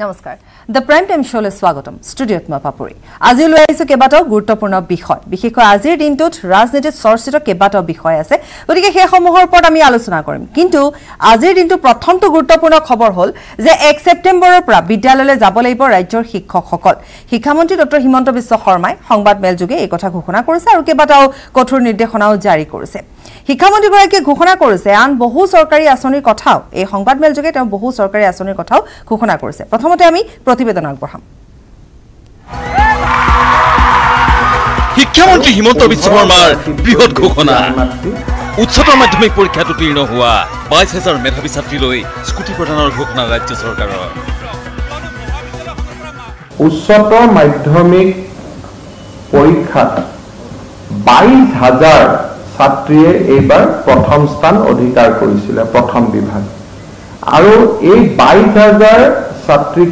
नमस्कार the prime time Sholay स्वागतम स्टूडियोत मैं पापुरी आज लै केबाटाओ गुरुत्वपूर्ण विषय विशेषकर आजिर दिन राजनीतित चर्चित केबाटाओ विषय आछे गतिके सेइ समूहर ओपरत आमि आलोचना करिम किन्तु आजिर दिन प्रथमतो गुरुत्वपूर्ण खबर हल जे 1 सेप्टेम्बरेर परा विद्यालयले जाब लागिब राज्यर शिक्षकসকल शिक्षामंत्री डॉ हिमंत बिश्व शर्माय संबाद मेलजोगे एइ कथा घोषणा करिছে आरु केबाटाओ कठोर निर्देशनाओ जारी करिছে। शिक्षामंत्रीगराकीয়ে घोषणा करिছে आन बहु सरकारी आसनिर कथाओ एइ संबाद मेलजोगे तेओ बहु सरकारी आसनिर कथाओ घोषणा करिছে। शिक्षामंत्री हिमंत बिश्व शर्मार बृहत घोषणा उच्चतर माध्यमिक परीक्षा उत्तीर्ण हुआ 22,000 मेधावी छात्री स्कूटी प्रदान घोषणा राज्य सरकार उच्चतर माध्यमिक परीक्षा 22,000 छात्री प्रथम स्थान अधिकार प्रथम विभाग और 22,000 छात्री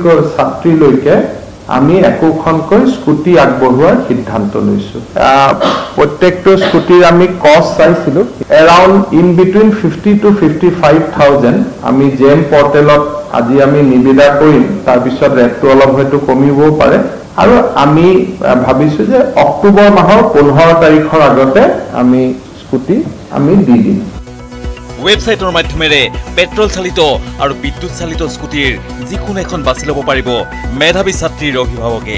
स्कूटी आगबार सिद्धांत प्रत्येक स्कूटी कस्ट चाइसिलो एराउंड इन बिटवीन 50,000 to 55,000 जे एम पोर्टेल आज निविदा करिम तार पिছত रेटो अलग कमिबो पारे और भाविसो जे अक्टोबर माहर 15 तारिखर आगते स्कूटी दी दिम। वेबसाइटर माध्यमेरे पेट्रोल चालित और विद्युत चालित स्कूटीर जिकुन एखन बाछि लब पारिबो मेधावी छात्रीर अभिभावके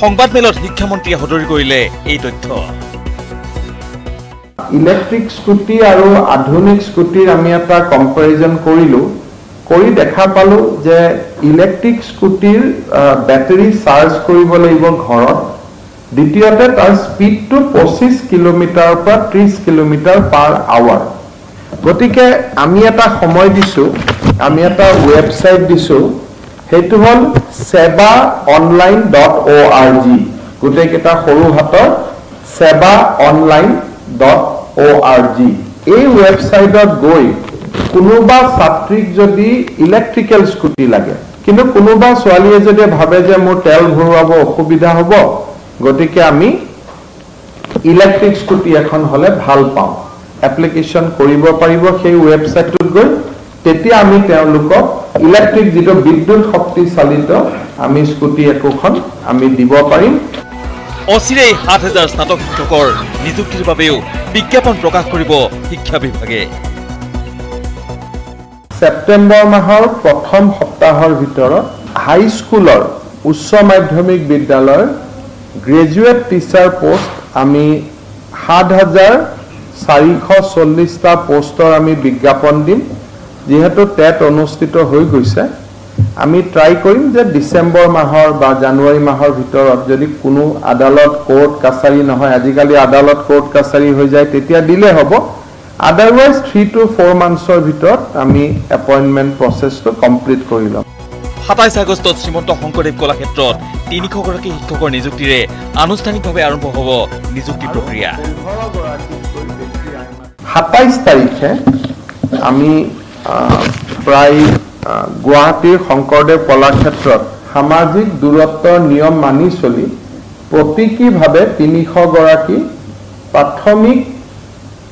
संबाद मेलत शिक्षामंत्रीये हदरि करिले एइ तथ्य। इलेक्ट्रिक स्कूटी और आधुनिक स्कूटीर आमि एटा कम्पेरिजन करिलो करि देखा पालो जे इलेक्ट्रिक स्कूटीर बैटरी चार्ज करिब लागिब घरत द्वितीयते तार स्पीडटु 25 किलोमीटर पर 30 किलोमीटर पर आवर गति के समय वेबसाइट हल सेवा ऑनलाइन .org गोटे केटा सरू हाथर सेवा ऑनलाइन .org वेबसाइट गई क्या छात्रीक जदि इलेक्ट्रिकल स्कूटी लगे कि छोवालिये जदि भावे जे मोर तेल भरव असुविधा हम गति के इलेक्ट्रिक स्कूटी एखन हले भल पाऊँ एप्लिकेशन करिब पारिब সেই ওয়েবসাইটত গৈ তেতিয়া আমি তেওঁলোক ইলেক্ট্ৰিক যেটো বিদ্যুৎ শক্তি চালিত আমি স্কুটি একোখন আমি দিব পাৰিম। অচিৰেই 7,000 স্নাতক শিক্ষকৰ নিযুক্তিৰ বাবেও বিজ্ঞাপন প্ৰকাশ কৰিব শিক্ষা বিভাগে। সেপ্টেম্বৰ মাহৰ প্ৰথম সপ্তাহৰ ভিতৰত হাই স্কুলৰ উচ্চ মাধ্যমিক বিদ্যালয়ৰ গ্ৰেজুৱেট টিচাৰ পোষ্ট আমি 7,440 पोस्टर आमी विज्ञापन दिम जीहेतु टेट अनुष्ठित हो गई आमी ट्राई करिम जे डिसेम्बर माहर बा जानुवारी माहर भितरत यदि कोनो आदालत कोर्ट काछारी नहय आजिकाली आदालत कोर्ट काछारी हो जाए तेतिया दिले हबो अदरवाइज 3 to 4 मान्थसर भितरत आमी अपॉइंटमेंट प्रसेस तो कमप्लीट करिलम। 27 আগষ্ট श्रीमंत शंकरदेव कलाक्षेत्रत 300 গৰাকী শিক্ষকৰ নিযুক্তিৰে আনুষ্ঠানিকভাৱে আৰম্ভ হ'ব নিযুক্তি প্ৰক্ৰিয়া। 27 তাৰিখে আমি প্ৰায় গুৱাহাটীৰ শংকৰদেৱ কলাক্ষেত্ৰত সামাজিক দূৰত্বৰ নিয়ম মানি চলি প্ৰতিকীভাৱে 300 গৰাকী প্ৰাথমিক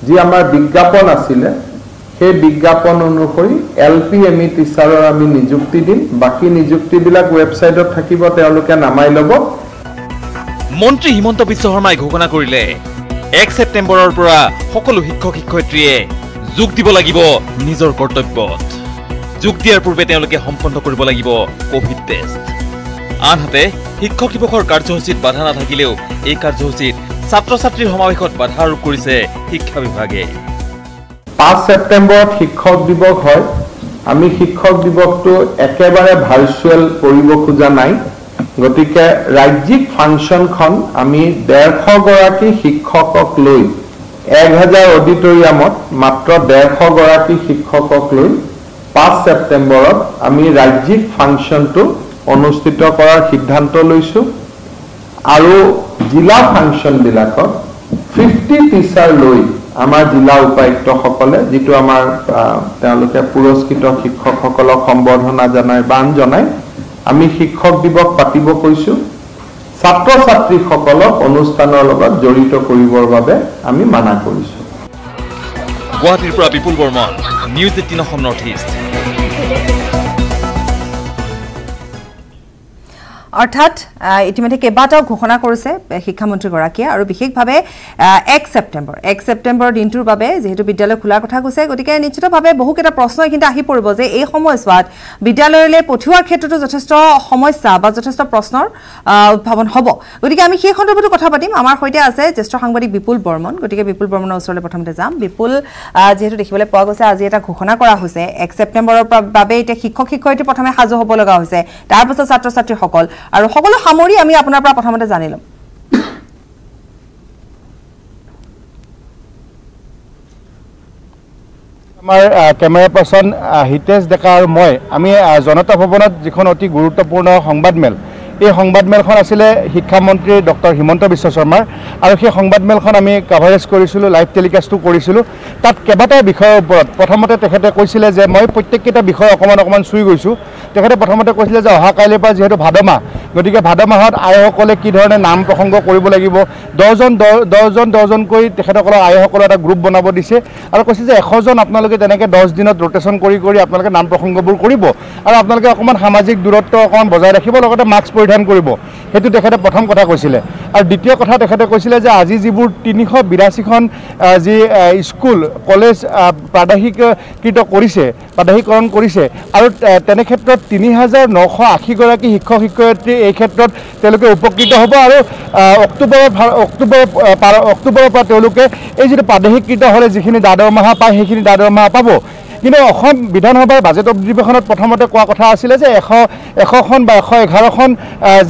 যি আমাৰ বিজ্ঞাপন আছিলে সেই বিজ্ঞাপন অনুসৰি LPME টিচাৰৰ আমি নিযুক্তি দিম। বাকি নিযুক্তিবিলাক ওয়েবসাইটত থাকিব তেওঁলোকে নামাই ল'ব। মন্ত্ৰী হিমন্ত বিশ্ব শৰ্মাই ঘোষণা কৰিলে 1 সেপ্টেম্বৰৰ পৰা সকলো শিক্ষক শিক্ষয়িত্ৰীয়ে যোগ দিব লাগিব নিজৰ কৰ্তব্যত। যোগ দিয়াৰ পূৰ্বে তেওঁলোকে সম্পন্ন কৰিব লাগিব কোভিড টেষ্ট। আনহাতে শিক্ষক দিৱসৰ কাৰ্যসূচীত বাধা নাথাকিলেও এই কাৰ্যসূচীত ছাত্ৰ ছাত্ৰীৰ সমাৱেশত বাধা আৰোপ কৰিছে শিক্ষা বিভাগে। 5 সেप्टेम्बर शिक्षक दिवस है आमी शिक्षक दिवस तो एकेबारे भार्चुअल खोजा ना गति के राज्यिक फांशन खन आमी 150 गराकी शिक्षक लै 1000 अडिटोरियम मात्र 150 गराकी शिक्षक लै 5 सेप्टेम्बर आमी राज्यिक फांशन तो अनुष्ठित करार सिद्धांत लैसो आरो जिला फांशन बिलाक 50 टीचार लै आमार जिला उपायुक्त सकले जी पुरस्कृत शिक्षक सम्बर्धना जानाय बान जानाय आमी शिक्षक दिवस पातिब কৈছো। छात्र छात्री सकलक अनुष्ठानर लगत जड़ित करिबर बारे आमी माना কৰিছো। गुवाहाटीर পৰা Bipul Barman, news 18 Assam north East. অৰ্থাৎ ইতিমধ্যে কেবাটাও ঘোষণা কৰিছে শিক্ষামন্ত্ৰীগৰাকীয়ে আৰু বিশেষভাৱে 1 সেপ্টেম্বৰ দিনটোৰ বাবে যেহেতু বিদ্যালয় খোলাৰ কথা কৈছে গতিকে নিশ্চিতভাৱে বহুকেটা প্ৰশ্ন কিন্তু আহি পৰিব যে এই সময়ছোৱাত বিদ্যালয়লৈ পঠোৱাৰ ক্ষেত্ৰতো যথেষ্ট সমস্যা বা যথেষ্ট প্ৰশ্নৰ উত্থাপন হ'ব গতিকে আমি সেই খণ্ডটো কথা পাতিম আমাৰ সৈতে আছে জ্যেষ্ঠ সাংবাদিক বিপুল বৰ্মন গতিকে বিপুল বৰ্মনৰ ওচৰলৈ প্ৰথমতে যাম বিপুল যেহেতু দেখিবলৈ পোৱা গৈছে আজি এটা ঘোষণা কৰা হৈছে 1 সেপ্টেম্বৰৰ বাবে এটা শিক্ষক শিক্ষয়িত্ৰী প্ৰথমে সাজু হ'ব লগা হৈছে তাৰ পাছত ছাত্ৰ ছাত্ৰীসকল আৰু সকলো সামৰি আমি আপোনাৰ পৰা প্ৰথমতে জানিলাম আমাৰ কেমেৰা পাৰ্সন হিতেশ ডেকা আৰু মই আমি জনতা ভৱনত যিখন অতি গুৰুত্বপূৰ্ণ সংবাদমেল এই সংবাদমেলখন আছিল শিক্ষামন্ত্ৰী ডক্টৰ হিমন্ত বিশ্ব শৰ্মা আৰু সেই সংবাদমেলখন আমি কভাৰেজ কৰিছিল লাইভ টেলিকাস্টও কৰিছিল তাত কেবাটা বিষয়ৰ ওপৰত প্ৰথমতে তেখেতে কৈছিল যে মই প্ৰত্যেকটা বিষয় অকমান অকমান চুই গৈছো তেখেতে প্ৰথমতে কৈছিল যে অহা কাইলৈ পৰা যেহেতু ভাদমা গতিকে ভাদমাহত আয়সকলে কি ধৰণে নাম প্ৰসংগ কৰিব লাগিব 10 জন কৰি তেখেতসকলৰ আয়সকলৰ এটা গ্ৰুপ বনাব দিছে আৰু কৈছিল যে 100 জন আপোনালোকে তেনেকৈ 10 দিনত ৰোটেশন কৰি কৰি আপোনালোকে নাম প্ৰসংগবোৰ কৰিব আৰু আপোনালোকে অকমান সামাজিক দূৰত্ব অকমান বজাই ৰাখিব লগতে মাস্ক পৰিধান কৰিব হেতু তেখেতে প্ৰথম কথা কৈছিল আৰু দ্বিতীয় কথা তেখেতে কৈছিল যে আজি যিবোৰ 382 খন যি স্কুল কলেজ প্ৰাদেশিকৃত কৰিছে প্ৰাদেশিকৰণ কৰিছে আৰু তেনে ক্ষেত্ৰত 3980 গৰাকী শিক্ষক শিক্ষয়িত্ৰী এই ক্ষেত্ৰত তেওঁলোকে উপকৃত হ'ব আৰু অক্টোবৰৰ পৰা তেওঁলোকে এই যে প্ৰাদেশিকৃত হ'লে যিখিনি দাদৰমাহা পায় সেইখিনি দাদৰমাহা পাব কিন্তু অসম বিধানসভাৰ বাজেট অধিৱেশনত প্ৰথমতে কোৱা কথা আছিল যে 100খন বা 111খন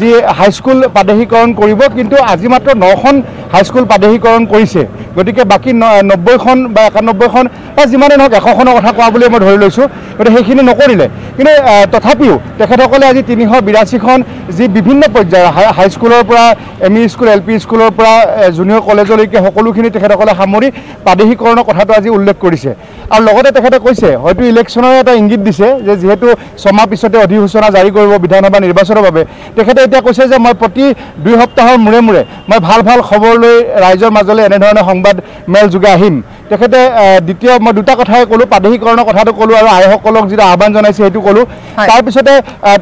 যি হাইস্কুল প্ৰাদেশিকৰণ কৰিব কিন্তু আজি মাত্ৰ 9খন হাইস্কুল প্ৰাদেশিকৰণ কৰিছে গতিকে বাকি 90খন বা 91খন বা যিমানে নহওক 100খনৰ কথা কোৱা বুলি মই ধৰি লৈছোঁ গতিকে সেইখিনি নকৰিলে কিন্তু তথাপিও তেখেতসকলে আজি 382খন যি বিভিন্ন পৰ্যায়ৰ হাইস্কুলৰ পৰা M E school L P স্কুলৰ পৰা জুনিয়ৰ কলেজলৈকে সকলোখিনি তেখেতসকলে সামৰি প্ৰাদেশিকৰণৰ কথাটো আজি উল্লেখ কৰিছে আৰু লগতে তেখেতে কৈছে হয়তো ইলেকশ্যনৰ এটা ইংগিত দিছে যে যেহেতু ছমাহ পিছতে অধিসূচনা জাৰি কৰিব বিধানসভা নিৰ্বাচনৰ বাবে তেখেতে এতিয়া কৈছে যে মই প্ৰতি 2 সপ্তাহৰ মূৰে মূৰে মই ভাল ভাল খবৰ লৈ ৰাইজৰ মাজলৈ এনেধৰণৰ সংবাদ মেল যোগাই আহিম তেখেতে দ্বিতীয় মই দুটা কথাই ক'লো প্ৰাদেশিকৰণৰ কথাটো ক'লো আৰু আয়সকলক যিটো আহ্বান জনাইছে সেইটো ক'লো তাৰ পিছতে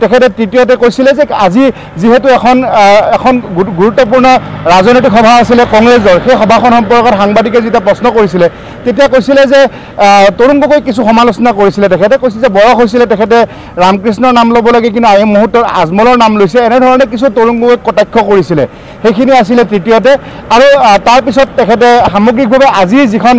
তেখেতে তৃতীয়তে কৈছিলে যে আজি যেহেতু এখন গুৰুত্বপূৰ্ণ ৰাজনৈতিক সভা আছিল কংগ্ৰেছৰ সেই সভাখন সম্পৰ্কত সাংবাদিকে যেতিয়া প্ৰশ্ন কৰিছিলে তেতিয়া কৈছিলে যে তৰুণ গগৈ কিছু সমালোচনা কৰিছিলে তেখেতে কৈছে যে বয়স হৈছিলে তেখেতে ৰামকৃষ্ণৰ নাম ল'ব লাগে কিন্তু এই মুহূৰ্তত আজমলৰ নাম লৈছে এনেধৰণে কিছু তৰুণ গগৈক কটাক্ষ কৰিছিলে সেইখিনি আছিলে তৃতীয়তে আৰু তাৰপিছত তেখেতে সামগ্ৰিকভাৱে আজি যিখন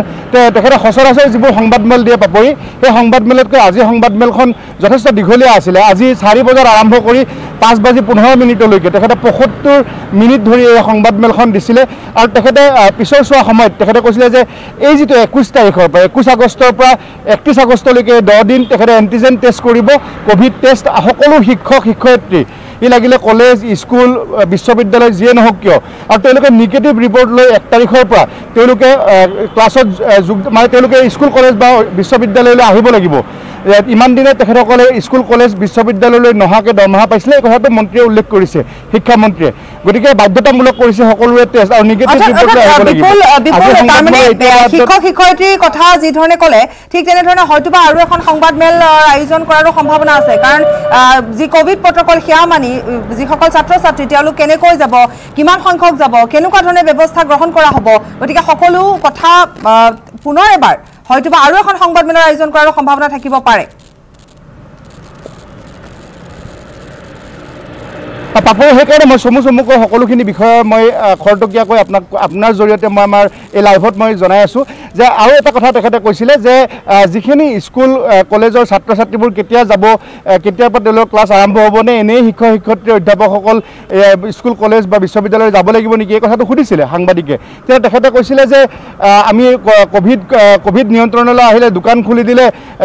তেখেতে সচৰাচৰ যিবোৰ সংবাদমেল দিয়ে পাবহি সেই সংবাদমেলতকৈ আজি সংবাদমেলখন যথেষ্ট দীঘলীয়া আছিলে আজি 4 বজাৰ আৰম্ভ কৰি 5:15 তেখেতে 75 মিনিট ধৰি এই সংবাদমেলখন দিছিলে আৰু তেখেতে পিছৰ চোৱা সময়ত তেখেতে কৈছিলে যে এই যিটো 21 তাৰিখৰ পৰা 21 আগষ্টৰ পৰা 31 আগষ্টলৈকে 10 দিন তেখেতে এণ্টিজেন টেষ্ট কৰিব কোভিড টেষ্ট সকলো শিক্ষক শিক্ষয়িত্ৰী ই লাগিলে কলেজ স্কুল বিশ্ববিদ্যালয় যিয়ে নহওক কিয় আৰু তেওঁলোকে নিগেটিভ ৰিপৰ্ট লৈ 1 তাৰিখৰ পৰা তেওঁলোকে ক্লাছত মানে তেওঁলোকে স্কুল কলেজ বা বিশ্ববিদ্যালয়লৈ আহিব লাগিব ইমান দিনে তেখেতসকলে স্কুল কলেজ বিশ্ববিদ্যালয়লৈ নহাকৈ দৰমহা পাইছিলে এই কথাটো মন্ত্ৰীয়ে উল্লেখ কৰিছে শিক্ষামন্ত্ৰীয়ে গতিকে বাধ্যতামূলক কৰিছে সকলোৰে টেষ্ট আৰু নিগেটিভ ৰিপৰ্ট লৈ আহিব লাগিব তাৰমানে শিক্ষক শিক্ষয়িত্ৰীৰ কথা যি ধৰণে ক'লে ঠিক তেনে ধৰণে হয়তোবা আৰু এখন সংবাদমেল আয়োজন কৰাৰো সম্ভাৱনা আছে কাৰণ যি কোভিড প্ৰটকল সেয়া মানি যিসকল ছাত্ৰ ছাত্ৰী তেওঁলোক কেনেকৈ যাব কিমান সংখ্যক যাব কেনেকুৱা ধৰণে ব্যৱস্থা গ্ৰহণ কৰা হ'ব গতিকে সকলো কথা পুনৰ এবাৰ হয়তোবা আৰু এখন সংবাদমেলৰ আয়োজন কৰাৰ সম্ভাৱনা থাকিব পাৰে পাপৰ সেইকাৰণে মই চমুকৈ সকলোখিনি বিষয়ে মই খৰতকীয়াকৈ আপোনাৰ জৰিয়তে মই আমাৰ এই লাইভত মই জনাই আছোঁ যে আৰু এটা কথা তেখেতে কৈছিলে যে যিখিনি স্কুল কলেজৰ ছাত্ৰ ছাত্ৰীবোৰ কেতিয়া যাব কেতিয়াৰ পৰা তেওঁলোকৰ ক্লাছ আৰম্ভ হ'ব নে এনেই শিক্ষক শিক্ষয়িত্ৰী অধ্যাপকসকল স্কুল কলেজ বা বিশ্ববিদ্যালয়লৈ যাব লাগিব নেকি এই কথাটো সুধিছিলে সাংবাদিকে তেখেতে কৈছিলে যে আমি ক'ভিড নিয়ন্ত্ৰণলৈ আহিলে দোকান খুলি দিলে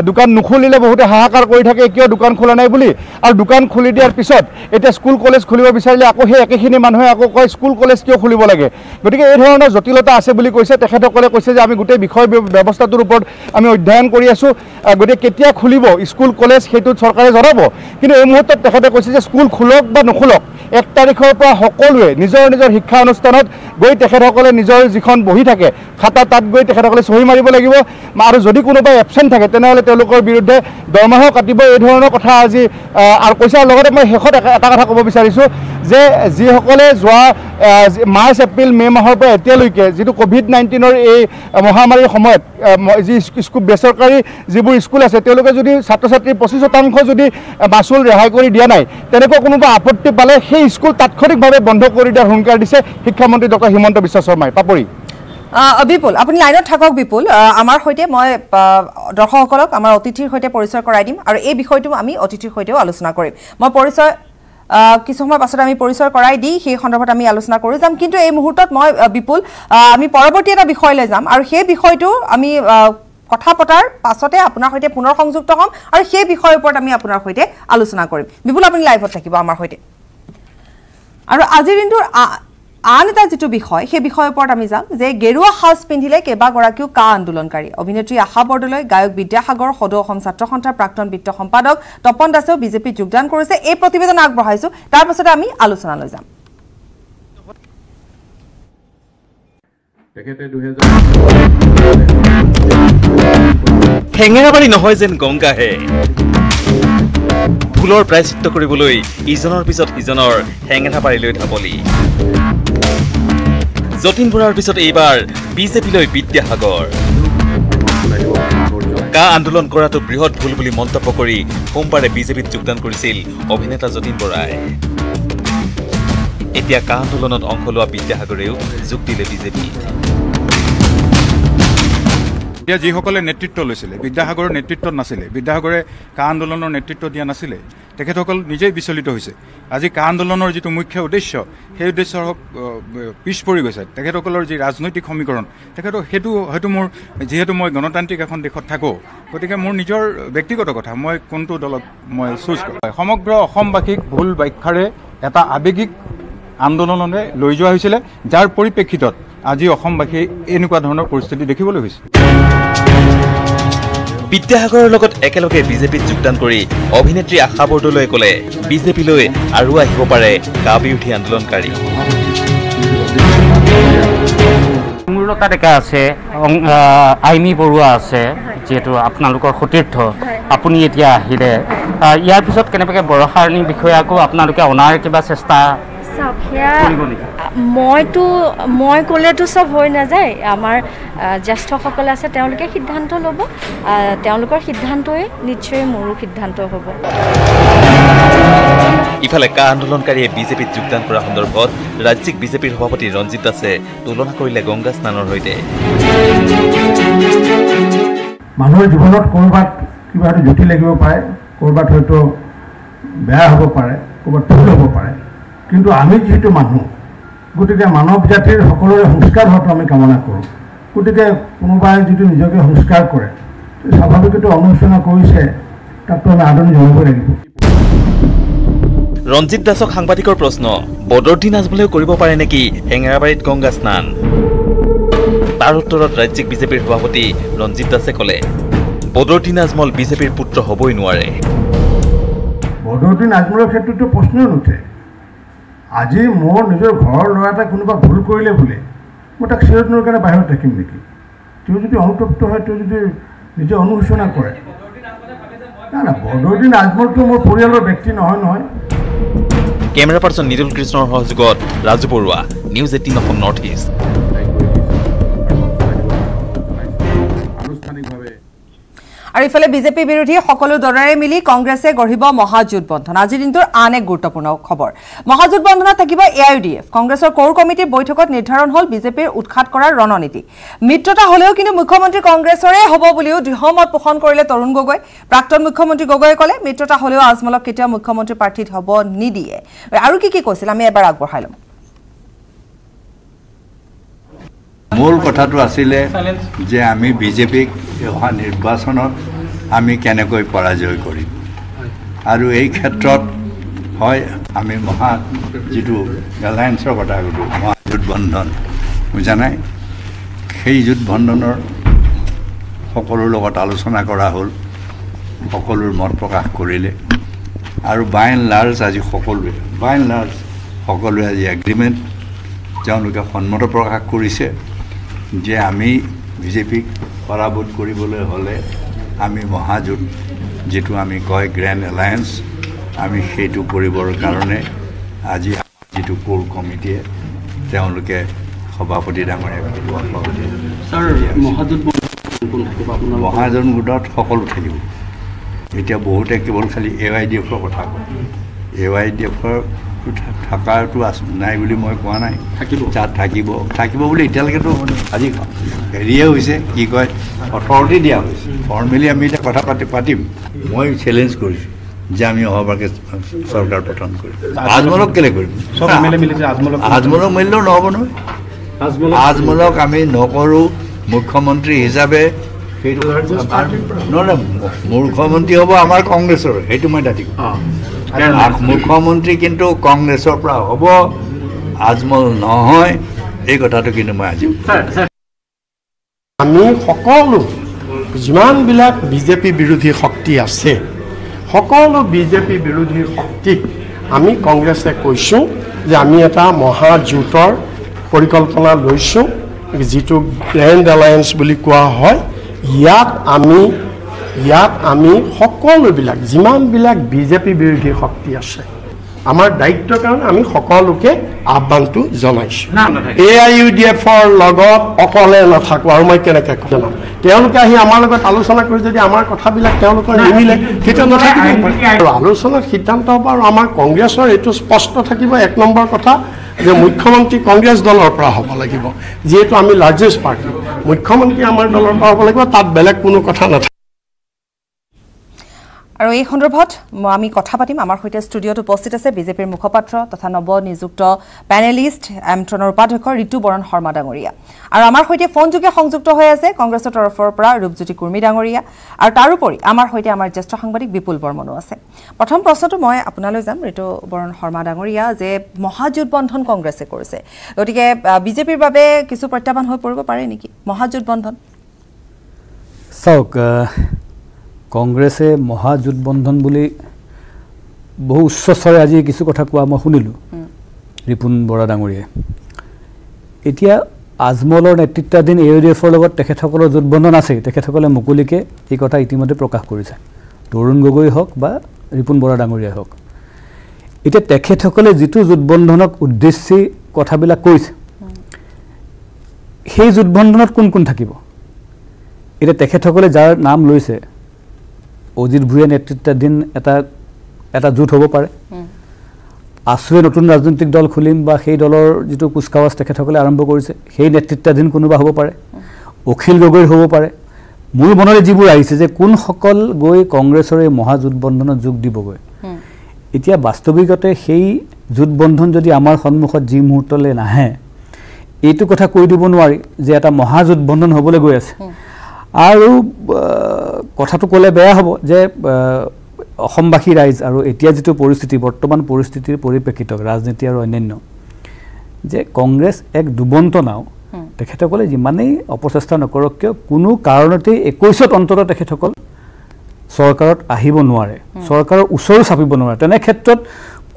দোকান নুখুলিলে বহুতে হাহাকাৰ কৰি থাকে কিয় দোকান খোলা নাই বুলি আৰু দোকান খুলি দিয়াৰ পিছত এতিয়া স্কুল কলেজ খুলিব বিচাৰিলে আকৌ সেই একেখিনি মানুহে আকৌ কয় স্কুল কলেজ কিয় খুলিব লাগে গতিকে এই ধৰণৰ জটিলতা আছে বুলি কৈছে তেখেতসকলে কৈছে যে আমি গোটেই বিষয় ব্যৱস্থাটোৰ ওপৰত আমি অধ্যয়ন কৰি আছোঁ গতিকে কেতিয়া খুলিব স্কুল কলেজ সেইটো চৰকাৰে জনাব কিন্তু এই মুহূৰ্তত তেখেতে কৈছে যে স্কুল খোলক বা নখোলক 1 তাৰিখৰ পৰা সকলোৱে নিজৰ নিজৰ শিক্ষা অনুষ্ঠানত গৈ তেখেতসকলে নিজৰ যিখন বহি থাকে খাতা তাত গৈ তেখেতসকলে চহী মাৰিব লাগিব আৰু যদি কোনোবা এবচেণ্ট থাকে তেনেহ'লে তেওঁলোকৰ বিৰুদ্ধে দৰমহাও কাটিব এই ধৰণৰ কথা আজি আৰু কৈছে লগতে মই শেষত এটা কথা ক'ব বিচাৰিছোঁ যে যিসকলে যোৱা মাৰ্চ এপ্ৰিল মে মাহৰ পৰা এতিয়ালৈকে যেটো কোভিড-19ৰ এই মহামাৰীৰ সময়ত যি স্কুল বেসৰকাৰি যিবোৰ স্কুল আছে তেওঁলোকে যদি ছাত্ৰ ছাত্ৰী 25% যদি বাসুল ৰেহাই কৰি দিয়া নাই তেনেকৈ কোনোবা আপত্তি পালে সেই স্কুল তাৎক্ষণিকভাৱে বন্ধ কৰি দিয়া হুঙ্কাৰ দিছে শিক্ষামন্ত্ৰী ডক্টৰ হিমন্ত বিশ্ব শৰ্মাই। পাপৰি বিপুল আপুনি লাইনত থাকক। বিপুল আমাৰ হৈতে মই দৰ্শকসকলক আমাৰ অতিথিৰ হৈতে পৰিচয় কৰাই দিম আৰু এই বিষয়টো আমি অতিথিৰ হৈতেও আলোচনা কৰিম। মই পৰিচয় কিছুমান পাছত আমি পৰিচয় কৰাই দি সেই সন্দৰ্ভত আমি আলোচনা কৰি যাম, কিন্তু এই মুহূৰ্তত মই বিপুল আমি পৰৱৰ্তী এটা বিষয়লৈ যাম আৰু সেই বিষয়টো আমি কথা পতাৰ পাছতে আপোনাৰ হৈতে পুনৰ সংযুক্ত হ'ম আৰু সেই বিষয়ৰ ওপৰত আমি আপোনাৰ হৈতে আলোচনা কৰিম। বিপুল আপুনি লাইভত থাকিব আমাৰ হৈতে আৰু আজিৰ দিনটোৰ आन एटा जितु विषय हे विषय ओपरत आमी जाम जे गेरुवा हाउस पिंधिले केबा गराकिउ का आंदोलनकारी अभिनेत्री आशा बरदलै गायक विद्यासागर सदौ असम छात्र सन्थार प्राक्तन वित्त सम्पादक तपन दासेओ बीजेपी योगदान करिसे। ए प्रतिवेदन आगबढाइछु, तार पाछते आमी आलोचना লৈ जाम। তেখেতে 2000 ঠেঙেৰাবাৰী নহয় যেন গংগা হে ফুলৰ প্ৰায়চিত্ত কৰিবলৈ ইজনৰ পিছত ইজনৰ ঠেঙেৰাবাৰী লৈ ঢাপলি जतिन बुढ़ार पिछत एबार बीजेपी विद्यासागर का आंदोलन कराटो बृहत भूल बुली मंतव्य करी सोमवारे बीजेपीत योगदान करिसिल अभिनेता जतिन बुढ़ाय। एतिया का आंदोलनत अंश लोवा विद्यासागरेओ जोग दिले बीजेपीत। जिसकले नेतृत्व लैसिले विद्यासागरर नेतृत्व नासिले, विद्यासागरे का आंदोलनर नेतृत्व दिया नासिले, तेखेतসকল নিজেই বিচলিত হৈছে। আজি কা আন্দোলনৰ যিটো মুখ্য উদ্দেশ্য সেই উদ্দেশ্যৰ পিছ পৰি গৈছে। তেখেতসকলৰ যি ৰাজনৈতিক সমীকৰণ তেখেতক সেইটো হয়তো মোৰ যিহেতু মই গণতান্ত্ৰিক এখন দেশত থাকোঁ গতিকে মোৰ নিজৰ ব্যক্তিগত কথা মই কোনটো দলত মই চুজ কৰোঁ। সমগ্ৰ অসমবাসীক ভুল ব্যাখ্যাৰে এটা আবেগিক আন্দোলনলৈ লৈ যোৱা হৈছিল, যাৰ পৰিপ্ৰেক্ষিতত আজি অসমবাসী এনেকুৱা ধৰণৰ পৰিস্থিতি দেখিবলৈ হৈছে। विद्यासागर लगत एकेलगे बीजेपी योगदान करी अभिनेत्री आशा बरदलै कले बीजेपी लै आरो आहिब पारे गाबी उठी आंदोलनकारी। मूल तारेका আছে আইমি বৰুৱা আছে যেটো আপোনালোকৰ সতীৰ্থ আপুনি এতিয়া আহিলে ইয়াৰ পিছত কেনেবাকৈ বৰহাৰনি বিষয় আকো আপোনালোকে অনাৰ কিবা চেষ্টা मैं कले तो सब हो ना जाए ज्येष्ठ सिद्धांत लब सिद्धांत निश्चय मोरू सिद्धांत हम। इफाले का आंदोलनकारिये बीजेपीत योगदान करा सन्दर्भत राज्यिक बीजेपीर सभापति रंजित दासे तुलना करिले गंगा स्नानर सहित मानुर जीवन क्या जुति लगे पाए क्या हम पे कूल हम पे किंतु आमी जीतु मानु गति मानव जातिर सकलोरे संस्कार होतो आमी कामना करूँ गति कोनोबाय जीतु निजके संस्कार करे स्वाभाविकते अनुशोचना करिसे ताको आमी आदरण जनाब लागिब। रंजित दासक सांबादिकर प्रश्न बदरुद्दीन आजमलेओ करिब पारे नेकि हेंगेराबाड़ीत गंगा स्नान, तार उत्तरत राज्यिक बीजेपीर सभापति रंजित दासे कले बदरुद्दीन आजमल बीजेपीर पुत्र हबई नोवारे। बदरुद्दीन आजमलर क्षेत्रतो प्रश्न नुठे আজি मोर निजर घर लड़ा क्या भूल करिले बोले मैं तक चिरदिन कारण बाहर थकिम नेकि जो अनुतप्त है तो जो निजे अनुशोचना करे ना बदरुद्दीन आजमल तो मोर परियालर व्यक्ति नहय नहय। कैमरा पर्सन निरुल कृष्णर सहयोगत Raju Baruah, news 18 of north east. और इफाले बीजेपी विरोधी सको दलरे मिली कांग्रेसे गढ़ महाजोट बंधन आज दिन आन एक गुरुत्वपूर्ण खबर। महाजोट बंधन थकिब AUDF। कांग्रेसर कोर कमिटिर बैठकत निर्धारण हल बीजेपीर उत्खात करार रणनीति। मित्रता हलेओ किन्तु मुख्यमंत्री कांग्रेसरे हबो बुलिओ दृढ़ मत पोषण करिले तरुण गगৈ। प्राक्तन मुख्यमंत्री गगৈ कले मित्रता हलेओ आजमलक केतियाओ मुख्यमंत्री प्रार्थीत हब निदिए। आरु कि कि কৈছিল आमी एबार आगबढ़ाइ लम। मूल कथा जे आम बीजेपीक अहम निर्वाचन आम के पराजय करीम और यह क्षेत्र आम महा जी एलायन्सर कथा महाजुटबंधन जाना जुटबंधन सकोर आलोचना करा हल सको मत प्रकाश करिले और बाय एंड लार्ज आज सको बाय एंड लार्ज सको आज एग्रीमेंट सन्मत प्रकाश करिसे जे आमी बीजेपीक पराभूत কৰিবলৈ হ'লে आमी महाजुट जेटु आमी कय ग्रैंड एलायन्स आमी हेतु परिबोर कारणे आज जी कोर कमिटिए सभापति डांगरिया महाजन गोट सको इतना बहुते केवल खाली AYDF कथा कय AYDF थकारो ना मैं क्या ना थोड़ी इतना আজি हेरिए कि कह अथरिटी दिया फर्मेलि आम कथा पातीम मैं चेलेंज कर सरकार गठन आजमलक के आजमलक मिले नहब न आजमलक आम नकरो मुख्यमंत्री हिसाबे मुख्यमंत्री हम आम कांग्रेसर सो मैं दाटी मुख्यमंत्री किन्तु कांग्रेसर पर हम आजमल नय कथा कि मैं आज आम सको जीजेपी विरोधी शक्ति आसे सको बीजेपी विरोधी शक्ति आम कांग्रेसे कैसो जो आम एट महाजोटर परिकल्पना लीसो जी ग्रेंड एलायंस क्या है इतना सकोबी जीवन बीजेपी विरोधी शक्ति आसे आम दायित्व कारण आम सकोके आह्वान AIUDFर अकले नाथको और मैं के आम आलोचना कर आलोचना सिद्धांत हम और आम कांग्रेसर ये स्पष्ट थको एक नम्बर कथा जो मुख्यमंत्री कांग्रेस दल हम लगे जीतु आम लार्जेस्ट पार्टी मुख्यमंत्री आम दल हम लगे तक बेलेग कोनो कथा ना और यह सन्दर्भत आम कथा पातिम आमार सहित स्टूडियोत उपस्थित आछे बीजेपीर मुखपात्र तथा नवनियुक्त पैनेलिस्ट एमट्रनर उपाध्यक्ष ऋतु बरण शर्मा डांगरिया और आमार सहित फोनযোगे संयुक्त हो आछे कांग्रेसर तरफर परा रूपज्योति कुर्मी डांगरिया और तारुपरि आमार सहित आमार ज्येष्ठ सांबादिक विपुल बर्मनो आछे। प्रथम प्रश्नतो मैं आपनालै जाम ऋतु बरण शर्मा डांगरिया जे महाजोटबंधन कांग्रेसे करिछे गतिके बीजेपीर बारे किछु प्रत्याहबान हो परिब पारे नेकि महाजोटबंधन सौक कांग्रेसे महाजोटबंधन बहु उच्चस्वरे आज किस कथा क्या मैं शुनिल रिपुन बरा डांगरिया इतना आजमलर नेतृत्वाधीन AYDFर जोटबंधन आसे मुकुलिके यह कथा इतिम्य प्रकाश करेছে तरुण गगৈ हक बा रिपुन बरा डांगरिया हक इतना तखतसकले जी जोटबंधनक उद्देश्य कथाबिलाक কৈছে সেই जोटबंधनत कोन कोन থাকিব इतना तखतसकले जार नाम লৈছে अजित भूये नेतृत्वाधीन एटा जोट हम पे आसुए नतुन राजनैतिक दल खुलिम दलर जी कुचकावाज तक आरम्भ कर नेतृत्वाधीन कोनोबा हम पे अखिल गगৈ हम पे मूल मन जी आन गई कांग्रेसर महाजोटबंधन जोग दीबगे इतना वास्तविकते जोटबंधन जो आम सन्मुखत जी मुहूर्त नाहे यू कथा कह दी नारि जे एटा महाजोटबंधन हबले गई आछे और कथा कले बेया हम जे असमवासी राइज और एतिया जी परिस्थिति बर्तमान परिस्थितिर परिप्रेक्षित राजनीति और अन्यान्य जे कांग्रेस एक डुबंत नाव तखतसकले जिमानेই अपचेष्टा नकरक किय कोनो कारणते 21 अंतर तखतसकल सरकारत आहिब नोवारे सरकारों उसर चापिब नोवारे तेने क्षेत्रत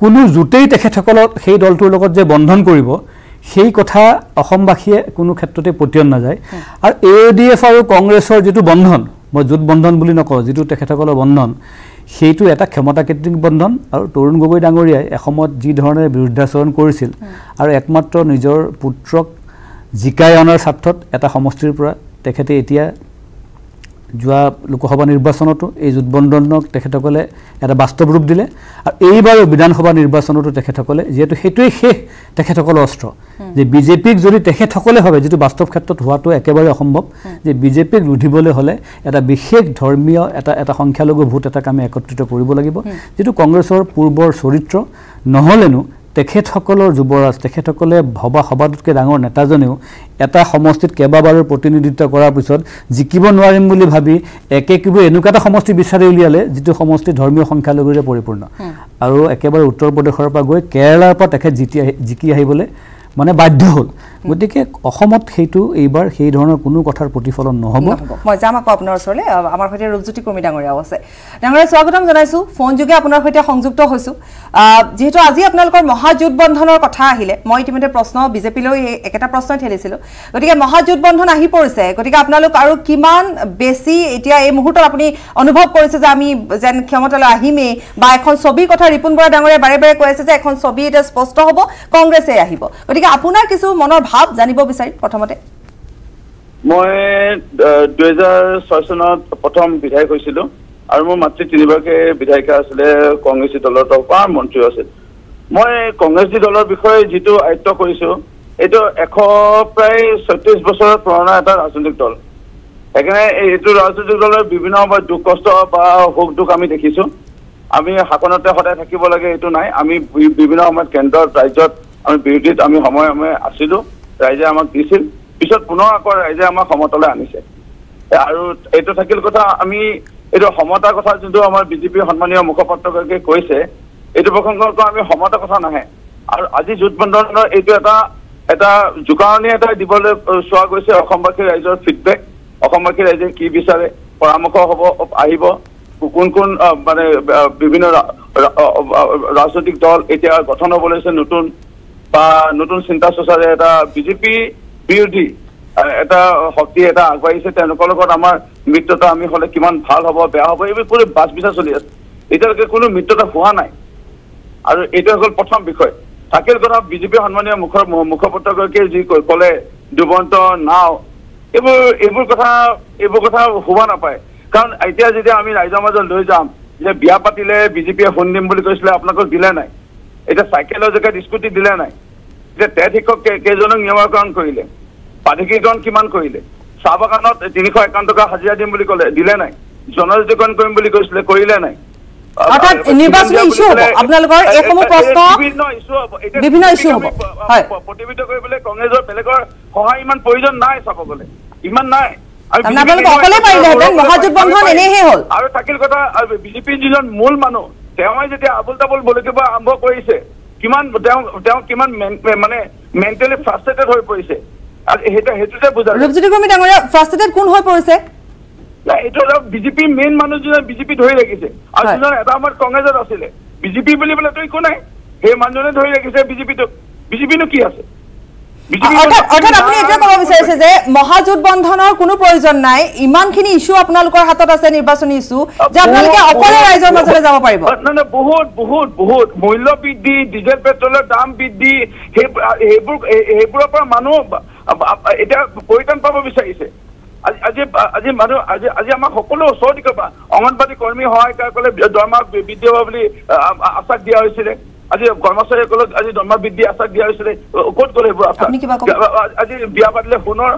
कोनो जुटेई तखतसकलक सेई दलटोर लगत जे बंधन करिब সেই কথা অসমবাসীয়ে কোনো ক্ষেত্রতে পতিয়ন না যায় আর AYDF আৰু কংগ্ৰেছৰ যেটো বন্ধন মই জোট বন্ধন বুলি নকও যেটো তেখেতসকলৰ বন্ধন সেইটো এটা ক্ষমতা কেন্দ্ৰিক বন্ধন আৰু তৰুণ গগৈ ডাঙৰীয়াই এসমত যি ধৰণে বিৰুদ্ধাচৰণ কৰিছিল আৰু একমাত্ৰ নিজৰ পুত্ৰক জিকাই অনাৰ স্বাৰ্থত এটা সমষ্টিৰ পৰা তেখেতে এতিয়া যোৱা লোকসভা নিৰ্বাচনতো এই জোট বন্ধনক তেখেতসকলে এটা বাস্তৱ ৰূপ দিলে আৰু এইবাৰো বিধানসভা নিৰ্বাচনতো তেখেতসকলে যেটো সেইটোই শেষ তেখেতসকলৰ অস্ত্ৰ যে বিজেপিক যদি তেখেতসকলে ভাবে যেটো বাস্তৱ ক্ষেত্ৰত হোৱাটো একেবাৰে অসম্ভৱ যে বিজেপিক ৰুধিবলৈ হলে এটা বিশেষ ধৰ্মীয় এটা সংখ্যালঘু ভোট এটা কামে একত্ৰিত কৰিব লাগিব যেটো কংগ্ৰেছৰ পূৰ্বৰ চৰিত্ৰ নহলেনো তেখেতসকলৰ যুৱৰাজ তেখেতসকলে ভবা সবাতকে ডাঙৰ নেতাজনেও এটা সমষ্টিত কেবাবাৰৰ প্ৰতিনিধিত্ব কৰাৰ পিছত জিকিব নোৱাৰিম বুলি ভাবি একেকিব এনেকুৱা এটা সমষ্টি বিচাৰি উলিয়ালে যিটো সমষ্টি ধৰ্মীয় সংখ্যালঘুৰে পৰিপূৰ্ণ আৰু একেবাৰে উত্তৰ প্ৰদেশৰ পৰা গৈ কেৰালাৰ পৰা তেখেত জিকি আহিবলৈ মানে বাধ্য হ'ল গতিকে অসমত হেতু এইবার সেই ধৰণৰ কোনো কথাৰ প্ৰতিফলন নহব। মই যাম আকৌ আপোনাৰ ওচৰলৈ। আমাৰ হৈতে ৰূপজ্যোতি কৰ্মী ডাঙৰীয়া আছে। ডাঙৰীয়া স্বাগতম জনাইছো, ফোন যোগে আপোনাৰ হৈতে সংযুক্ত হৈছো। যেহেতু আজি আপোনালোকৰ মহাজুট বন্ধনৰ কথা আহিলে, মই ইতিমধ্যে প্ৰশ্ন বিজেপিলৈ একটা প্ৰশ্ন ঠেলিছিলো। গতিকে মহাজুট বন্ধন আহি পৰিছে, গতিকে আপোনালোক আৰু কিমান বেছি এতিয়া এই মুহূৰ্তত আপুনি অনুভৱ কৰিছে যে আমি যেন ক্ষমতালৈ আহিমে বা এখন ছবি কথা ৰিপুন বৰা ডাঙৰীয়া বাৰে বাৰে কৈ আছে যে এখন ছবি এটা স্পষ্ট হ'ব কংগ্ৰেছে আহিব, গতিকে আপোনাৰ কিছু মনৰ ভাব জানিব বিচাৰি প্ৰথমতে। মই 2006 চনত প্ৰথম বিধায়ক হৈছিলো আৰু মোৰ মাতৃ তিনিবাৰকে বিধায়িকা আছিল, কংগ্ৰেছী দলৰ তৰফৰ মন্ত্ৰী আছিল। মই কংগ্ৰেছী দলৰ বিষয়ে যেটো আয়ত্ব কৰিছো, এটো 136 বছৰৰ পুৰণা এটা ৰাজনৈতিক দল। এখানে এইটো ৰাজনৈতিক দলৰ বিভিন্ন দুখ কষ্ট বা সুখ দুখ আমি দেখিছো। আমি শাসনতে সদায় থাকিব লাগে এইটো নাই, আমি বিভিন্ন সময়ত কেন্দ্ৰ ৰাজ্যত আমি বিৰোধীত আমি সময় সময়ে আছিলো, ৰাইজে আমাক দিছিল, পিছত পুনৰ আকৌ ৰাইজে আমাক সমতলে আনিছে। আৰু এইটো থাকিল কথা, আমি এইটো সমতাৰ কথা যোনটো আমাৰ বিজেপিৰ সন্মানীয় মুখপাত্ৰগৰাকীয়ে কৈছে, এইটো প্ৰসংগত আমি সমতা কথা নাহে। আৰু আজি জুট বন্ধনৰ এইটো এটা এটা জোকাৰণি এটা দিবলৈ চোৱা গৈছে। অসমবাসী ৰাইজৰ ফিডবেক, অসমবাসী ৰাইজে কি বিচাৰে পৰামৰ্শ হ'ব আহিব, কোন কোন মানে বিভিন্ন ৰাজনৈতিক দল এতিয়া গঠন হ'ব লৈছে নতুন বা নতুন চিন্তা চৰ্চাৰে এটা বিজেপি বিৰোধী এটা শক্তি এটা আগবাঢ়িছে, তেওঁলোকৰ লগত আমাৰ মিত্ৰতা আমি হ'লে কিমান ভাল হ'ব বেয়া হ'ব এইবোৰ পুৰা বাছ বিচাৰ চলি আছে। এতিয়ালৈকে কোনো মিত্ৰতা হোৱা নাই আৰু এইটো হ'ল প্ৰথম বিষয়। থাকিল কথা বিজেপিৰ সন্মানীয় মুখপাত্ৰগৰাকীয়ে যি ক'লে দুবন্ত নাও, এইবোৰ কথা শোভা নাপায়। কাৰণ এতিয়া যেতিয়া আমি ৰাইজৰ মাজত লৈ যাম যে বিয়া পাতিলে বিজেপিয়ে ফোন দিম বুলি কৈছিলে, আপোনালোকক দিলে নাই, এটা চাইকেলৰ জেগাত স্কুটি দিলে নাই, এতিয়া টেট শিক্ষক কেইজনক নিয়মীকৰণ কৰিলে, প্ৰাধিকীকৰণ কিমান কৰিলে, চাহ বাগানত ৩৫১ টকা হাজিৰা দিম বুলি ক'লে দিলে নাই, জনজাতিকৰণ কৰিম বুলি কৈছিলে কৰিলে নাই। প্ৰতিবিধ কৰিবলৈ কংগ্ৰেছৰ বেলেগৰ সহায় ইমান প্ৰয়োজন নাই, চাব গ'লে ইমান নাই। আৰু থাকিল কথা বিজেপিৰ যিজন মূল মানুহ তেওঁ যেতিয়া আবুল তাবুল বলিকিব আৰম্ভ কৰিছে, কিমান তেওঁ কিমান মানে মেণ্টেলি ফ্ৰাষ্ট্ৰেটেড হৈ পৰিছে, আৰু সেইটোতে বুজা ৰূপজ্যোতি কৰ্মী ডাঙৰীয়া ফ্ৰাষ্ট্ৰেটেড কোন হৈ পৰিছে। এইটো বিজেপি মেইন মানুহজন বিজেপি ধৰি ৰাখিছে, আৰু যিজন এটা সময়ত কংগ্ৰেছত আছিলে বিজেপি বুলি পেলাই তো একো নাই, সেই মানুহজনে ধৰি ৰাখিছে বিজেপিটোক। বিজেপিনো কি আছে? অৰ্থাৎ আপুনি এতিয়া ক'ব বিচাৰিছে যে মহাজুট বন্ধনৰ কোনো প্ৰয়োজন নাই, ইমানখিনি ইস্যু আপোনালোকৰ হাতত আছে নিৰ্বাচনী ইস্যু যে আপোনালোকে অকলে ৰাইজৰ মাজলৈ যাব পাৰিব। বহুত মূল্য বৃদ্ধি, ডিজেল পেট্ৰলৰ দাম বৃদ্ধি, সেইবোৰৰ পৰা মানুহ এতিয়া পৰিত্ৰাণ পাব বিচাৰিছে। আজি মানুহ আজি আমাক সকলো ওচৰতে কবা অংগনবাদী কৰ্মী সহায়কাৰসকলে দৰমহা বৃদ্ধি হ'ব বুলি আশ্বাস দিয়া হৈছিলে, আজি কৰ্মচাৰীসকলক আজি দৰমহা বৃদ্ধি আশ্বাস দিয়া হৈছিলে, ক'ত গ'ল সেইবোৰ আশ্বাস? আজি বিয়া পাতিলে সোণৰ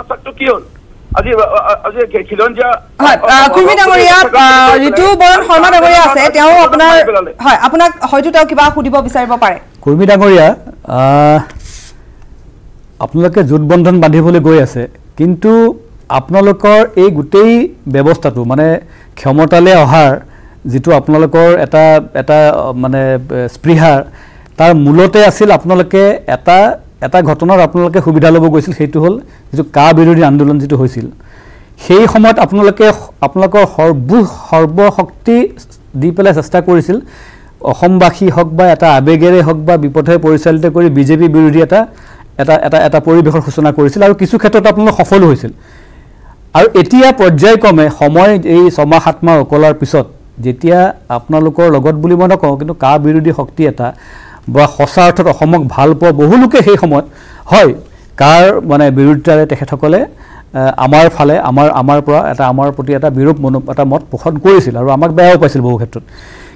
আশ্বাসটো কি হ'ল? আজি আজি খিলঞ্জীয়া কৰ্মী ডাঙৰীয়া ঋতু বৰণ শৰ্মা ডাঙৰীয়া আছে, তেওঁ আপোনাৰ হয় আপোনাক হয়তো তেওঁ কিবা সুধিব বিচাৰিব পাৰে। কৰ্মী ডাঙৰীয়া, আপোনালোকে জুট বন্ধন বান্ধিবলৈ গৈ আছে, কিন্তু আপোনালোকৰ এই গোটেই ব্যৱস্থাটো মানে ক্ষমতালৈ অহাৰ যিটো আপোনালোকৰ এটা এটা মানে স্পৃহাৰ, তাৰ মূলতে আছিল আপোনালোকে এটা এটা ঘটনাৰ আপোনালোকে সুবিধা ল'ব গৈছিল, সেইটো হ'ল যিটো কা বিৰোধী আন্দোলন যিটো হৈছিল। সেই সময়ত আপোনালোকৰ সৰ্বশক্তি দি পেলাই চেষ্টা কৰিছিল অসমবাসী হওক বা এটা আবেগেৰে হওক বা বিপথে পৰিচালিত কৰি বিজেপি বিৰোধী এটা এটা এটা এটা পৰিৱেশৰ সূচনা কৰিছিল, আৰু কিছু ক্ষেত্ৰত আপোনালোক সফলো হৈছিল। আৰু এতিয়া পৰ্যায়ক্ৰমে সময় এই ৬ মাহ ৭ মাহ অকলাৰ পিছত যেতিয়া আপোনালোকৰ লগত বুলি মই নকওঁ, কিন্তু কা বিৰোধী শক্তি এটা বা সঁচা অৰ্থত অসমক ভাল পোৱা বহু লোকে সেই সময়ত হয় কাৰ মানে বিৰোধিতাৰে তেখেতসকলে আমাৰ ফালে আমাৰ পৰা এটা আমাৰ প্ৰতি এটা বিৰূপ এটা মত পোষণ কৰিছিল আৰু আমাক বেয়াও পাইছিল বহু ক্ষেত্ৰত।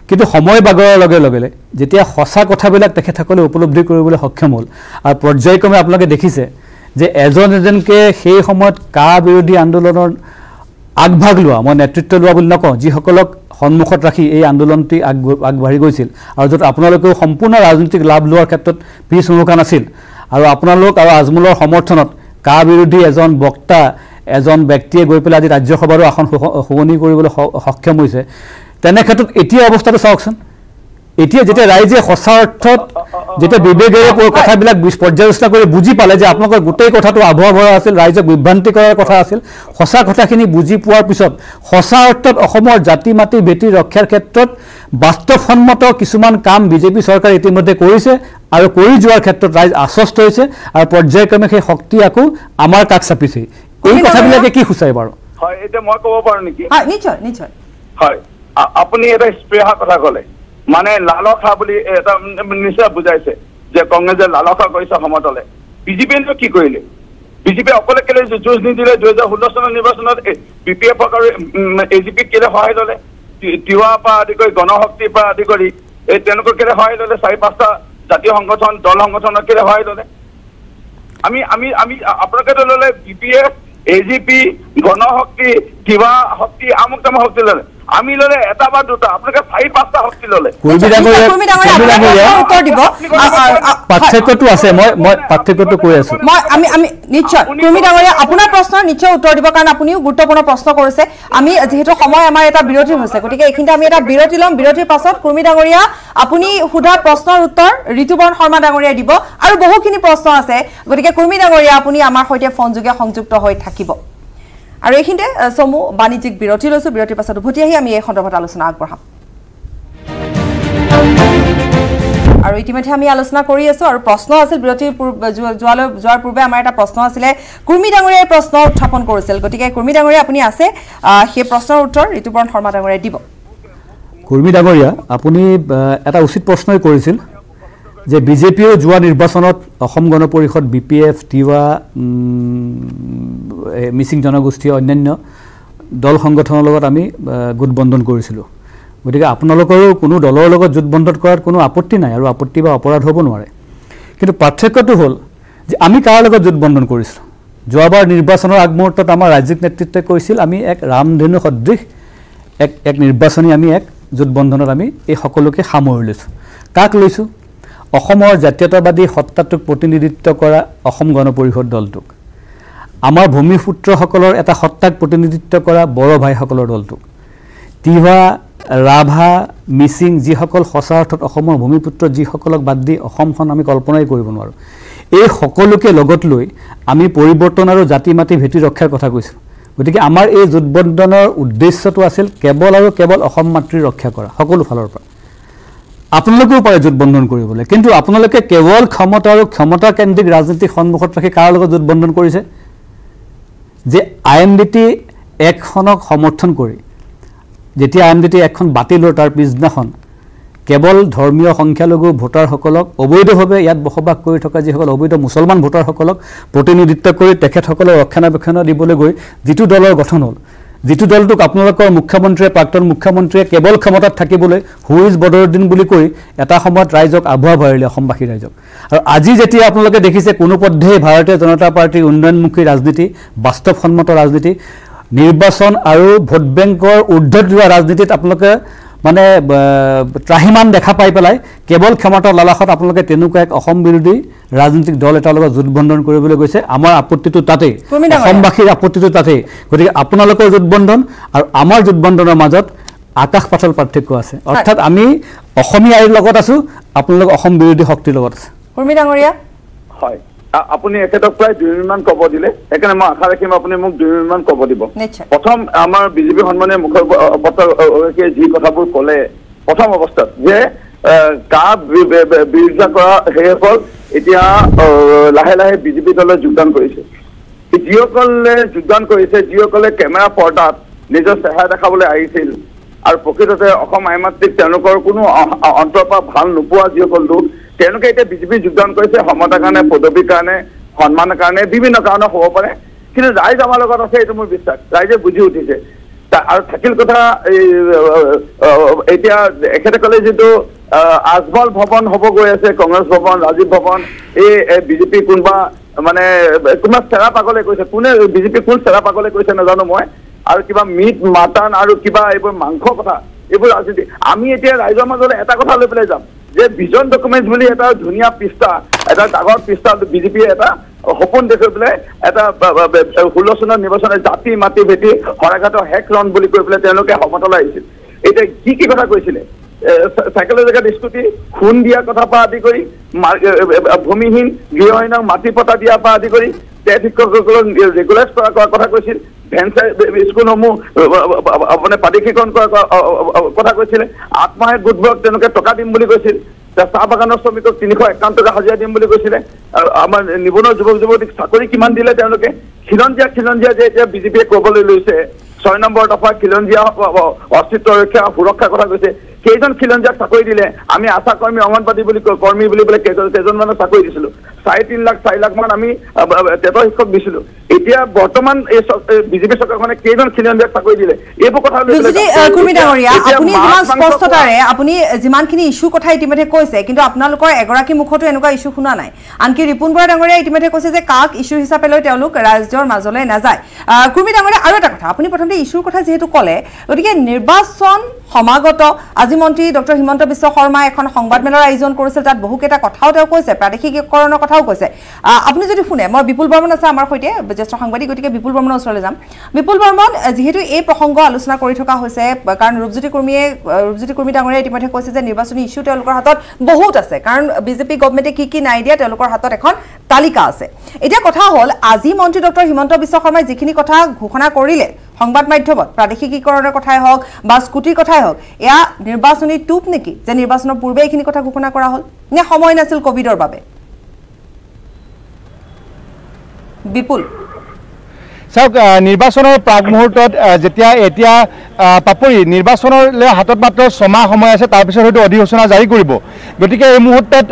কিন্তু সময় বাগৰৰ লগে লগে যেতিয়া সঁচা কথাবিলাক তেখেতসকলে উপলব্ধি কৰিবলৈ সক্ষম হ'ল, আৰু পৰ্যায়ক্ৰমে আপোনালোকে দেখিছে যে এজন এজনকে সেই সময়ত কা বিৰোধী আন্দোলনৰ আগভাগ লোৱা, মই নেতৃত্ব লোৱা বুলি নকওঁ, যিসকলক সন্মুখত ৰাখি এই আন্দোলনটি আগবাঢ়ি গৈছিল, আৰু য'ত আপোনালোকেও সম্পূৰ্ণ ৰাজনৈতিক লাভ লোৱাৰ ক্ষেত্ৰত পিছ হুহুকা নাছিল, আৰু আপোনালোক আৰু আজমলৰ সমৰ্থনত কা বিৰোধী এজন বক্তা এজন ব্যক্তিয়ে গৈ পেলাই আজি ৰাজ্যসভাৰো আসন শুৱনি কৰিবলৈ সক্ষম হৈছে। তেনে ক্ষেত্ৰত এতিয়া অৱস্থাটো চাওকচোন, এতিয়া যেটা ৰাইজে হসা অৰ্থত যেটা বিবেগেৰ কথাবিলাক পৰ্যালোচনা কৰে বুঝি পালে যে আপোনাকৰ গোটেই কথাটো আভৱা ভৰা আছিল ৰাইজে বিভ্ৰান্তি কৰাৰ কথা আছিল হসা কথাখিনি বুঝি পোৱাৰ পিছত হসা অৰ্থত অসমৰ জাতি মাটি বেটি ৰক্ষাৰ ক্ষেত্ৰত বাস্তৱসন্মত কিছুমান কাম বিজেপি চৰকাৰ ইতিমধ্যে কৰিছে আৰু কৰি যোৱাৰ ক্ষেত্ৰত ৰাইজ আশ্বস্ত হৈছে আৰু পৰ্যায়ক্ৰমে সেই শক্তি আকো আমাৰ কাক চাপিছে এই কথাবিলাকে কি হুচাই বাৰু হয় এটা মই ক'ব পাৰো নেকি হয় নিশ্চয় নিশ্চয় হয় আপুনি এটা স্পেহা কথা ক'লে माने लालसा निश्चय बुझाई से कांग्रेस लालसा समतले बीजेपी तो कि बीजेपी अकले के जुज निदिले 2016 सन निर्वाचन BPF और AGP के सहाय लले तिवापा आदि कर गणशक्ति आदि कर के सहाय लले चार पाँचा जातीय संगठन दल संगठन के सहाय लले अपने लले BPF AGP गणशक्ति किवा शक्ति आमुक तामुक शक्ति लले आमी लले एटा बा दुटा आपनके 5-5टा शक्ति लले उत्तर दिबो पार्थक्यটো আছে মই মই পাৰ্থক্যটো কৈ আছো মই আমি আমি নিশ্চয় তুমি ডাঙৰীয়া আপোনাৰ প্ৰশ্ন নিশ্চয় উত্তৰ দিব কাৰণ আপুনিও গুৰুত্বপূৰ্ণ প্ৰশ্ন কৰিছে আমি যেহেতু সময় আমাৰ এটা বিৰতি হৈছে গতিকে এইখিনতে আমি এটা বিৰতি লম বিৰতিৰ পাছত কুৰ্মি ডাঙৰীয়া আপুনি সুধা প্ৰশ্নৰ উত্তৰ ঋতুবৰণ শৰ্মা ডাঙৰীয়া দিব আৰু বহুখিনি প্ৰশ্ন আছে গতিকে কুৰ্মি ডাঙৰীয়া আপুনি আমাৰ সৈতে ফোনযোগে সংযুক্ত হৈ থাকিব और এইখিনতে সমু বাণিজ্যিক বিৰতি লৈছো বিৰতিৰ পাছত উভতি আহি আমি এই সন্দৰ্ভত আলোচনা আগবঢ়াম আৰু ইতিমধ্যে আমি আলোচনা কৰি আছো আৰু প্ৰশ্ন আছিল বিৰতিৰ যোৱাৰ পূৰ্বে আমাৰ এটা প্ৰশ্ন আছিল কুৰ্মি ডাঙৰীয়া প্ৰশ্ন উত্থাপন কৰিছিল গতিকে কুৰ্মি ডাঙৰীয়া আপুনি আছে সেই প্ৰশ্নৰ উত্তৰ ঋতুবৰণ শৰ্মা ডাঙৰীয়া দিব কুৰ্মি ডাঙৰীয়া আপুনি এটা উচিত প্ৰশ্নই কৰিছিল যে বিজেপিও যোৱা নিৰ্বাচনত অসম গণ পৰিষদ BPF টিৱা মিচিং জনগোষ্ঠী অন্যান্য দল সংগঠনৰ লগত আমি গোটবন্ধন কৰিছিলো গতিকে আপোনালোকৰো কোনো দলৰ লগত গোটবন্ধন কৰাৰ কোনো আপত্তি নাই আৰু আপত্তি বা অপৰাধ হ'ব নোৱাৰে কিন্তু পাৰ্থক্যটো হ'ল যে আমি কাৰ লগত গোটবন্ধন কৰিছিলো যোৱাবাৰ নিৰ্বাচনৰ আগমুহূৰ্তত আমাৰ ৰাজ্যিক নেতৃত্বে কৈছিল আমি এক ৰামধেনু সদৃশ এক এক নিৰ্বাচনী আমি এক গোটবন্ধনত আমি এই সকলোকে সামৰি লৈছো কাক লৈছো অসমৰ জাতীয়তাবাদী সত্তাটোক প্ৰতিনিধিত্ব কৰা অসম গণ পৰিষদ দলটোক আমাৰ ভূমিপুত্ৰসকলৰ এটা সত্তাক প্ৰতিনিধিত্ব কৰা বড় ভাইসকলৰ দলটোক তিৱা ৰাভা মিচিং যিসকল হসা অৰ্থত অসমৰ ভূমিপুত্ৰ যিসকলক বাদ দি অসমখন আমি কল্পনাই কৰিব নোৱাৰো এই সকলোকে লগত লৈ আমি পৰিৱৰ্তন আৰু জাতি মাটি ভেটি ৰক্ষাৰ কথা কৈছিলো গতিকে আমাৰ এই জোটবন্ধনৰ উদ্দেশ্যটো আছিল কেৱল আৰু কেৱল অসম মাটি ৰক্ষা কৰা সকলো ফালৰ পৰা আপোনালোকেও পাৰে জোটবন্ধন কৰিবলৈ কিন্তু আপোনালোকে কেৱল ক্ষমতা আৰু ক্ষমতা কেন্দ্ৰিক ৰাজনীতি সন্মুখত ৰাখি কাৰ লগত জোটবন্ধন কৰিছে যে IMDT একখনক সমৰ্থন কৰি যেতিয়া IMDT এখন বাতিল হ'ল তাৰ পিছদিনাখন কেৱল ধৰ্মীয় সংখ্যালঘু ভোটাৰসকলক অবৈধভাৱে ইয়াত বসবাস কৰি থকা যিসকল অবৈধ মুছলমান ভোটাৰসকলক প্ৰতিনিধিত্ব কৰি তেখেতসকলৰ ৰক্ষণাবেক্ষণ দিবলৈ গৈ যিটো দলৰ গঠন হ'ল जीटू दल तो अपने मुख्यमंत्री प्राक्तन मुख्यमंत्री केवल क्षमता थकिबले हुइज बदरुद्दीन एटा समयत राइजक आभुआ भरिले असमवासी राइजक और आज जेतिया आपनलोके देखिसे कोनो पद्धे भारतीय जनता पार्टी उन्नयनमुखी राजनीति वास्तवसम्मत राजनीति निर्वाचन और भोट बैंकर ऊर्धत जोआ राजनीतित आपनलोके माने त्राहिमान देखा पाई पेलाय केवल क्षमतार लालाखत आपनलोके तेनुका एक असम विरोधी राजनीतिक दल एटार লগত জোটবন্ধন কৰিবলৈ গৈছে আমাৰ আপত্তিটো তাতে অসমবাসীৰ আপত্তিটো তাতে গতিকে আপোনালোকৰ জোটবন্ধন আৰু আমাৰ জোটবন্ধনৰ মাজত আকাশ পাতাল পাৰ্থক্য আছে অৰ্থাৎ আমি অসমীয়াৰ লগত আছো আপোনালোক অসম বিৰোধী শক্তিৰ লগত আছে কুৰ্মি ডাঙৰীয়া হয় আপুনি একেটা প্ৰায় দুইমান কব দিলে একেনে মই আশা ৰাখিম আপুনি মোক দুইমান কব দিব প্ৰথম আমাৰ বিজেপি সন্মানীয় মুখ্য বক্তাকে যি কথাবোৰ ক'লে প্ৰথম অৱস্থাত যে কা বিৰোধিতা কৰা হেসকল এতিয়া লাহে লাহে বিজেপি দলে যোগদান কৰিছে যিসকলে যোগদান কৰিছে যিসকলে কেমেৰা পৰ্দাত নিজৰ চেহেৰা দেখাবলৈ আহিছিল আৰু প্ৰকৃততে অসম আইমাত্ৰিক তেওঁলোকৰ কোনো অন্তৰপা ভাল নোপোৱা যিসকল লোক তেওঁলোকে এতিয়া বিজেপি যোগদান কৰিছে সমতাৰ কাৰণে পদবীৰ কাৰণে সন্মানৰ কাৰণে বিভিন্ন কাৰণত হ'ব পাৰে কিন্তু ৰাইজ আমাৰ লগত আছে এইটো মোৰ বিশ্বাস ৰাইজে বুজি উঠিছে আৰু থাকিল কথা এতিয়া এখেতে ক'লে যেটো आजमल भवन हम गई आस कांग्रेस भवन राजीव भवन बीजेपी कोनबा माने कुमा सेरा पागले कैसे कोने बीजेपी कोन सेरा पागले कैसे नजानो मैं और क्या मीट माटान और क्या ये मांस कथा ये राजनीति आम इतना राइजर मजदे एट कथा लै पे जा विजन डकुमेंट भी एट धुनिया पृष्ठा एट डागर पृष्ठा बीजेपी एट सपन देखे पे एट 16 सन निर्वाचन जाति माटी भेटी हराघाट हेक रन समतल आती क्या क्या कथा कैसे सकल जगह निष्कृति खून दिया कथा आदि कर भूमिहीन गृहहीनक माटी पटा दिया आदि कर टेट शिक्षक रेगुलाइज कथा कैसे भेन्सार स्कूल मैं प्रादेशिकरण कथा कैसे आत्मसहायक गोटबक टका दीम कैसे चाह बागान श्रमिक 351 टका हाजिरा दीम कैसे आम निबुण युवक युवतीक चाकरी कि दिले खिलंजिया बीजेपी कबले लैसे 6 नम्बर दफा खिलंजिया अस्तित्व रक्षा सुरक्षा कथा कैसे कईजन खिलंजियाक चाकरी दिले आम आशाकर्मी अंगनवाड़ी कर्मी कई चाकरी दी 3.5 लाख 4 लाख मान टेट शिक्षक दी इतना बर्तमान बीजेपी सरकार कईजन खिलंजियाक चाकरी दिले कथा किन्तु आपनालोकर एगराकी मुखतो एनुका इश्यू शुना नाई आनकि रिपुन बरा डांगरिया इतिमध्ये কৈছে যে কাক ইস্যু হিসাবে লৈ তেওলোক ৰাজ্যৰ মাজলৈ নাযায় কুমি ডাঙৰে আৰু এটা কথা আপুনি প্ৰথমতে ইস্যুৰ কথা যেহেতু ক'লে গতিকে নিৰ্বাচন সমাগত আজি মন্ত্ৰী ডক্টৰ হিমন্ত বিশ্ব শৰ্মা এখন সংবাদমেলৰ আয়োজন কৰিছিল তাত বহুকেটা কথাও তেওঁ কৈছে প্ৰাদেশিকীকৰণৰ কথাও কৈছে আপুনি যদি শুনে মই বিপুল বৰ্মন আছে আমাৰ হৈতে জ্যেষ্ঠ সাংবাদিক গতিকে বিপুল বৰ্মনৰ ওচৰলৈ যাম বিপুল বৰ্মন যেহেতু এই প্ৰসংগ আলোচনা কৰি থকা হৈছে কাৰণ ৰূপজ্যোতি কৰ্মী ডাঙৰে ইতিमध्ये কৈছে যে নিৰ্বাচনী ইস্যু তেওলোকৰ হাতত बहुत आसे कारण बीजेपी गवर्नमेंटे की ना दिया हाथों एखन तालिका आसे एटा कथा हल आज मंत्री डॉ हिमंत बिश्व शर्मा जिखिनि कथा घोषणा करिले संबाद माध्यम प्रादेशिकीकरण कथाई हक बा स्कूटिर कथाई हक या निर्वाचनी टूप नेकि जे निर्वाचन पूर्वे एखिनि कथा घोषणा करा हल ने समय नासिल कोविडर बारे विपुल सब निर्वाचन प्राग मुहूर्त जेतिया एतिया पापरि निर्वाचन हाथत मात्र 6 माह समय आछे तार पिछर हयतो अधिसूचना जारी करिब गतिके ए मुहूर्तत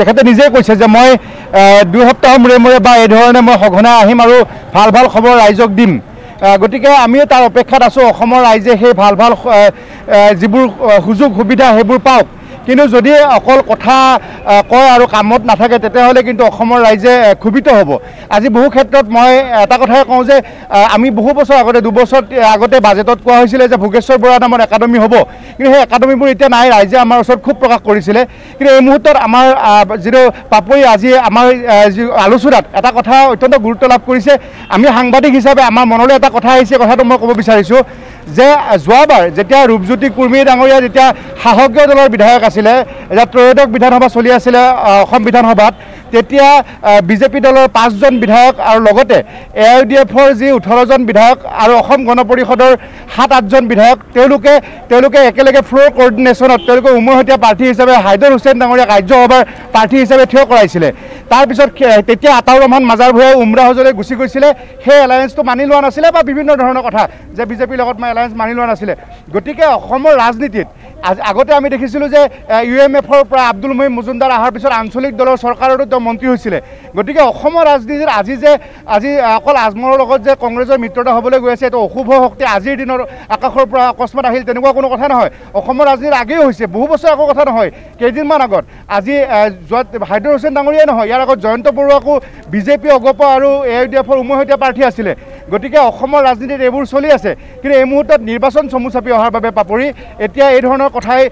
तेखते निजे कइसे जे मैं 2 सप्ताह मुरे मुरे बा ए धरणे मैं सघना आहिम आरो ভাল ভাল खबर राइजक दिम गतिके आमियो तार अपेक्षात आसो असমৰ राइजे हे ভাল ভাল जिबुर सुजोग सुविधा हेबुर पाওক किन्तु जदि अकल कथा कय आरो कामत नाथाके तेतेहले किन्तु असমৰ राइजे खुबित हबो आज बहु क्षेत्रत मैं एटा कथाय कौ जे आमी बहु बछर आगते 2 बछर आगते बाजेटत कोवा होइसिले जे भोगेश्वर बरा नामर एकाडेमी हबो किन्तु हे एकाडेमीबुर इते नाइ राइजे आमार ओसर खूब प्रकाश करिसिले किन्तु ए मुहूर्तत आमार जिरो पापरि आज आमार आलोचनात एटा कथा अत्यंत गुरुत्व लाभ करिसे आमी सांबादिक हिसाबे आमार मनले एटा कथा आइसे कथाটো মই ক'ব বিচাৰিছো जे जोबार जेतिया रूपज्योति कुर्मी डांगरिया जेतिया शासकीय दलर विधायक आसिले त्रयोदश विधानसभा चलि आसिले विधानसभा बीजेपी दलर 5 जन विधायक और AUDFर जी 18 जन विधायक और गण परिषदर 7-8 जन विधायक फ्लोर कोअर्डिनेशनत उमरहटिया प्रार्थी हिसाब से हायदर हुसैन डांगरिया राज्यसभार प्रार्थी हिसाब से ठिय कराइसिले तार पिछत आताउर रहमान माजार भुया उमरा हजरे गुसि गए हे एलायेन्स तो मानि लोवा नासिले बा विभिन्न धरण कथा जे बीजेपीर लगत मैं एलायेन्स मानि लोवा नासिले गतिके असমৰ राजनीतित आगते आम देखी UMFर पर आब्दुल मुहिम मुजुमदार अहार पिछत आंचलिक दलर सरकारों मंत्री होइसिले गतिके असমৰ राजनीतित आज अकल आजमर लगत जे कांग्रेसर मित्रता हबले गई आछे तो अशुभ शक्ति आजिर दिन आकाशर पर अकस्मात आहिल तेनेकुवा कोनो कथा नहय असমৰ राजनीति आगे होइसे बहु बछर आगो कथा नहय केइदिनमान आगत आज हायदर हुसैन डांगरिया नहय यार आगत जयंत बरुवाको बीजेपी अगप और AUDFर उमहटिया प्रार्थी आसिले गतिके असমৰ राजनीतित एबुर चलि आछे किन्तु ए मुहूर्तत निर्वाचन चमु चापि अहार बारे पापरि एतिया ए धৰণৰ कथाय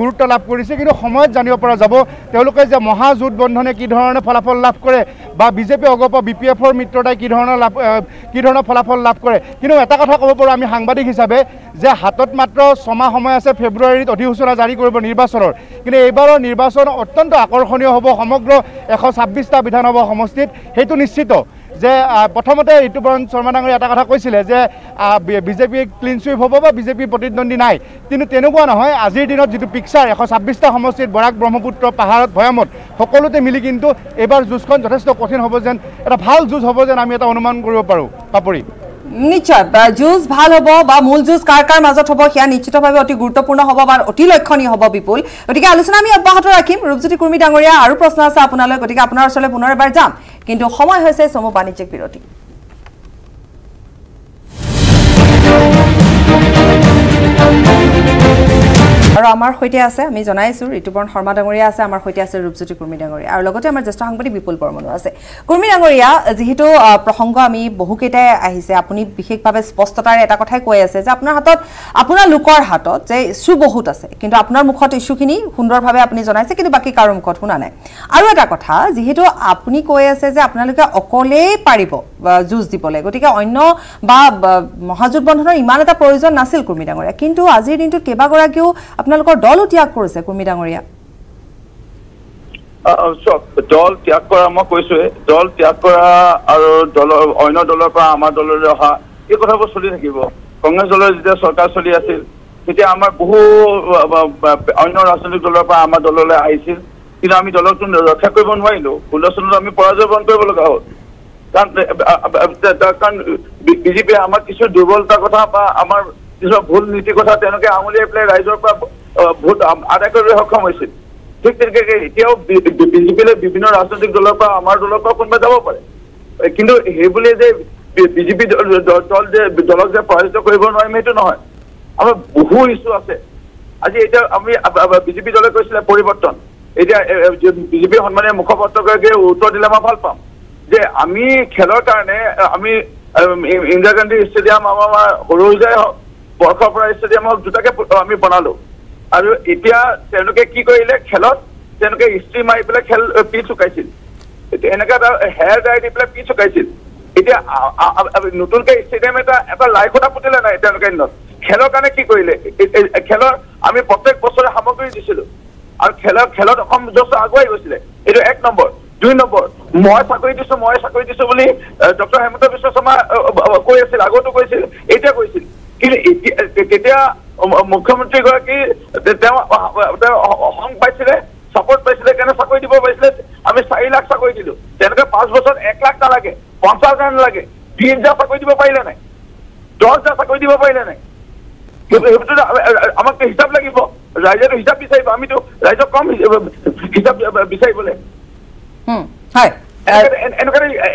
गुरुत्व लाभ करिसे किन्तु समयत जानिब পৰা যাব তেওলোকে जे महाजुट बन्धने कि धरणे फलाफल लाभ करे बा बीजेपी अगप BPFर मित्रताय कि धৰণৰ फलाफल लाभ करे किन्तु एटा कथा ক'ब পৰা आमी सांबादिक हिसाबे जे हातत मात्र 6 माह समय आछे फेब्रुवारीत अधिसूचना जारी কৰিব নিৰ্বাচনৰ কিন্তু এইবাৰৰ নিৰ্বাচন অত্যন্ত আকৰ্ষণীয় হ'ব সমগ্ৰ 126টা বিধানসভা সমষ্টিত হেতু নিশ্চিত जे प्रथमते ऋतुपर्ण शर्मा डांगरिया एटा कथा কৈছিলে जे बीजेपी क्लीन स्वीप हबो बा बीजेपी प्रतिद्वंदी नाई किन्तु तेनुवा नहय आजिर दिनत जितु पिक्चर 126टा समष्टित बराक ब्रह्मपुत्र पहाड़त भयामत सकलोते मिली किन्तु एबार जुजखन जथेष्ट कठिन हबो जेन एटा ভাল जुज हबो जेन आमी एटा अनुमान करिब पारो पापरि निश्चय जुज भल हम बा मूल जुज कार मजत हम सैया निश्चित भाव अति गुरुत्वपूर्ण हम अति लक्षणीय हम विपुल गति के आलोचना आम अब्याहत रखीम रूपज्योति कुर्मी डांगरिया और प्रश्न आस अपना गति के अपना ओर पुनः एबार जाम किन्तु समय से चमु वाणिज्यिक विरति और आमार होते आसे आमी जनाइसु ऋतुपर्ण शर्मा डांगरिया आसे आमार होते आसे रूपज्योति कुर्मी डांगरिया और लगते आमार ज्येष्ठ सांबादिक विपुल बर्मनो आसे कुर्मी डांगरिया जेहेतु प्रसंग आमी बहुकेटा आहिसे आपुनि विशेषभावे स्पष्टतारे एटा कथाय কৈ আছে जे आपनार हातत आपना लोकर हातत जे इस्यु बहुत आसे किन्तु आपनार मुखत इस्युखिनि सुन्दरभावे आपुनि जनाइसे किन्तु बाकी कारो मुखत शुना नाय आरो एटा कथा जेहेतु आपुनि কৈ আছে जे आपनालोके अकले पारिब जुज दिबले गतिके अन्य बा महाजुट बन्धনৰ इमान एटा प्रयोजन नासिल कुर्मी डांगरिया किन्तु आजिर दिनटुत केबागराकिउ আপোনালোকৰ দল ত্যাগ কৰিছে কুমি ডাঙৰীয়া দল ত্যাগ কৰা মই কৈছো দল ত্যাগ কৰা আৰু দলৰ অন্য দলৰ পৰা আমাৰ দললৈ অহা এই কথাবোৰ চলি থাকিব কংগ্ৰেছ দলৰ যেতিয়া সৰকাৰ চলি আছিল তেতিয়া আমাৰ বহু অন্য ৰাজনৈতিক দলৰ পৰা আমাৰ দললৈ আহিছিল কিন্তু আমি দলক ৰক্ষা কৰিব নোৱাৰিলো ১৯ চনত আমি পৰাজয় বৰণ কৰিব লগা হ'ল কাৰণ বিজেপি আমাৰ কিছু দুৰ্বলতা কথা বা আমাৰ কিছু ভুল নীতি কথা তেনকে আঙুলিয়াই পেলাই ৰাইজৰ পৰা ভোট আদায় কৰিবলৈ সক্ষম হৈছিল ঠিক তেনেকৈ এতিয়াও বিজেপিলৈ বিভিন্ন ৰাজনৈতিক দলৰ পৰা আমাৰ দলৰ পৰা কোনোবা যাব পাৰে কিন্তু সেইবুলি যে বিজেপি দল যে দলক যে পৰাজিত কৰিব নোৱাৰিম সেইটো নহয় আমাৰ বহু ইস্যু আছে আজি এটা আমি বিজেপি দলে কৈছিলে পৰিৱৰ্তন এটা বিজেপি সন্মানীয় মুখপাত্ৰগৰাকীয়ে উত্তৰ দিলে মই ভাল পাম যে আমি খেলৰ কাৰণে আমি ইন্দিৰা গান্ধী ষ্টেডিয়াম আমাৰ হৰুজাই বৰ্ষপৰা ষ্টেডিয়ামক দুটাকে আমি বনালো আৰু এতিয়া তেওঁলোকে কি কৰিলে খেলত তেওঁলোকে হিষ্ট্ৰী মাৰি পেলাই খেল পিছ চুকাইছিল এনেকা এটা হেয়াৰ ডাই দি পেলাই পিছ চুকাইছিল এতিয়া নতুনকৈ ষ্টেডিয়াম এটা লাইখটা পুতিলে নাই তেওঁলোকে খেলৰ কাৰণে কি কৰিলে খেলৰ আমি প্ৰত্যেক বছৰে সামগ্ৰী দিছিলো আৰু খেলত অসম যথেষ্ট আগুৱাই গৈছিলে এইটো এক নম্বৰ দুই নম্বৰ মই চাকৰি দিছো বুলি ডক্টৰ হেমন্ত বিশ্ব শৰ্মা কৈ আছিল আগতো কৈছিল এতিয়া কৈছিল কিন্তু তেতিয়া মুখ্যমন্ত্ৰীগৰাকী অসম পাইছিলে ছাপৰ্ট পাইছিলে কাৰণে চাকৰি দিব পাইছিলে আমি ৪ লাখ চাকৰি দিলো তেওঁলোকে ৫ বছৰত ১ লাখ নালাগে ৫০ হাজাৰ নালাগে ৩০ হাজাৰ চাকৰি দিব পাৰিলে নাই ১০ হাজাৰ চাকৰি দিব পাৰিলে নাই আমাক হিচাপ লাগিব ৰাইজৰ হিচাপ বিচাৰিব আমিতো ৰাইজক কম হিচাপ বিচাৰিবলে হয়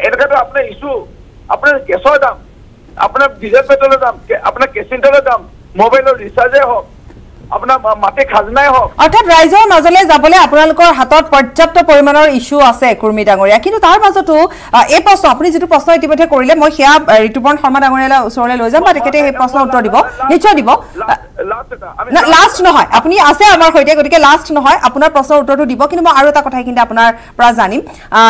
এনেকাটো আপোনাৰ ইস্যু আপোনাৰ কেছৰ দাম আপোনাৰ ডিজেল পেট্ৰলৰ দাম আপোনাৰ কেচিনটলৰ দাম মোবাইলৰ ৰিচাৰ্জে হওক আপোনাৰ মাটি খাজনাই হওক অৰ্থাৎ ৰাইজৰ মাজলৈ যাবলৈ আপোনালোকৰ হাতত পৰ্যাপ্ত পৰিমাণৰ ইস্যু আছে কুৰ্মী ডাঙৰীয়া কিন্তু তাৰ মাজতো এই প্ৰশ্ন আপুনি যিটো প্ৰশ্ন ইতিমধ্যে কৰিলে মই সেয়া ঋতুপৰ্ণ শৰ্মা ডাঙৰীয়ালৈ ওচৰলৈ লৈ যাম বা তেখেতে সেই প্ৰশ্নৰ উত্তৰ দিব নিশ্চয় দিব লাষ্ট নহয় আপুনি আছে আমাৰ সৈতে গতিকে লাষ্ট নহয় আপোনাৰ প্ৰশ্নৰ উত্তৰটো দিব কিন্তু মই আৰু এটা কথা কিন্তু আপোনাৰ পৰা জানিম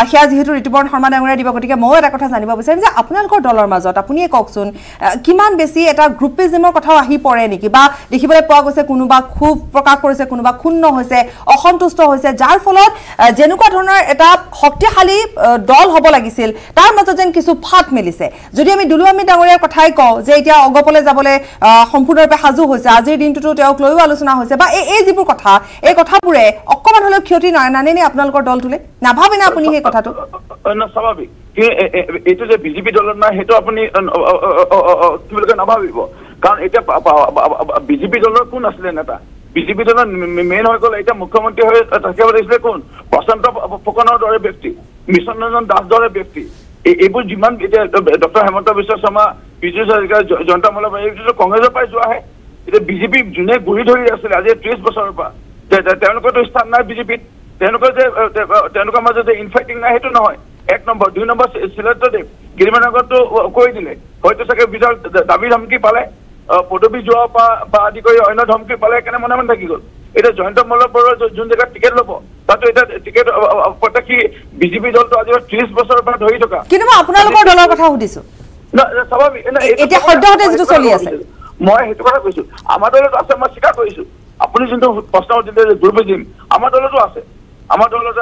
সেয়া যিহেতু ঋতুপৰ্ণ শৰ্মা ডাঙৰীয়া দিব গতিকে মই এটা কথা জানিব বিচাৰিম যে আপোনালোকৰ দলৰ মাজত আপুনিয়ে কওকচোন কিমান বেছি এটা গ্ৰুপিজমৰ কথাও আহি পৰে নেকি বা দেখিবলৈ পোৱা গৈছে কোনোবা খুব প্ৰকাশ কৰিছে কোনোবা ক্ষুণ্ণ হৈছে অসন্তুষ্ট হৈছে যাৰ ফলত যেনেকুৱা ধৰণৰ এটা শক্তিশালী দল হ'ব লাগিছিল তাৰ মাজত যেন কিছু ফাট মেলিছে যদি আমি দুলুৱামী ডাঙৰীয়াৰ কথাই কওঁ যে এতিয়া অগপলে যাবলৈ সম্পূৰ্ণৰূপে সাজু হৈছে আজিৰ দিনটোতো তেওঁক লৈও আলোচনা হৈছে বা এই যিবোৰ কথা এই কথাবোৰে অকমান হলেও ক্ষতি নানে নে আপোনালোকৰ দলটোলে নাভাবে না আপুনি সেই কথাটো স্বাভাৱিক এইটো যে বিজেপি দলত নাই সেইটো আপুনি কি বুলি কয় নাভাবিব কাৰণ এটা বিজেপি দলৰ কোন আছিলে নেতা বিজেপি দলৰ মেইন হৈ গ'ল এটা মুখ্যমন্ত্ৰী হৈ থাকিব লাগিছিলে কোন প্ৰশান্ত ফুকনৰ দৰে ব্যক্তি মিছন ৰঞ্জন দাস দৰে ব্যক্তি এইবোৰ যিমান এতিয়া ডক্টৰ হেমন্ত বিশ্ব শৰ্মা পীযুষ হাজৰিকা জয়ন্ত মল্লবাৰী এইটো কংগ্ৰেছৰ পৰাই যোৱাহে এতিয়া বিজেপি যোনে গুৰি ধৰি আছিলে আজি ৩০ বছৰৰ পৰা তেওঁলোকৰতো স্থান নাই বিজেপিত তেওঁলোকৰ মাজত যে ইনফাইটিং নাই সেইটো নহয় এক নম্বৰ দুই নম্বৰ শিলাত্যাদেৱ গিৰিমানগৰটো কৈ দিলে হয়তো চাগে বিধায়ক দাবী ধমকি পালে পদবী যোৱা বা আদি কৰি অন্য ধমকি পালে কেনে মনে মনে থাকি গ'ল এতিয়া জয়ন্ত মল্লবৰৰ যোন জেগাত টিকেট ল'ব তাতো এতিয়া টিকেট প্ৰত্যেকী বিজেপি দলটো আজি ৩০ বছৰৰ পৰা ধৰি থকা কিন্তু মই আপোনালোকৰ দলৰ কথা সুধিছো স্বাভাৱিক এতিয়া সদ্যহতে যিটো চলি আছে মই সেইটো কথা কৈছো আমাৰ দলত আছে মই স্বীকাৰ কৰিছো আপুনি যোনটো প্ৰশ্ন সুধিলে যে দুৰ্বীজিম আমাৰ দলতো আছে আমাৰ দলত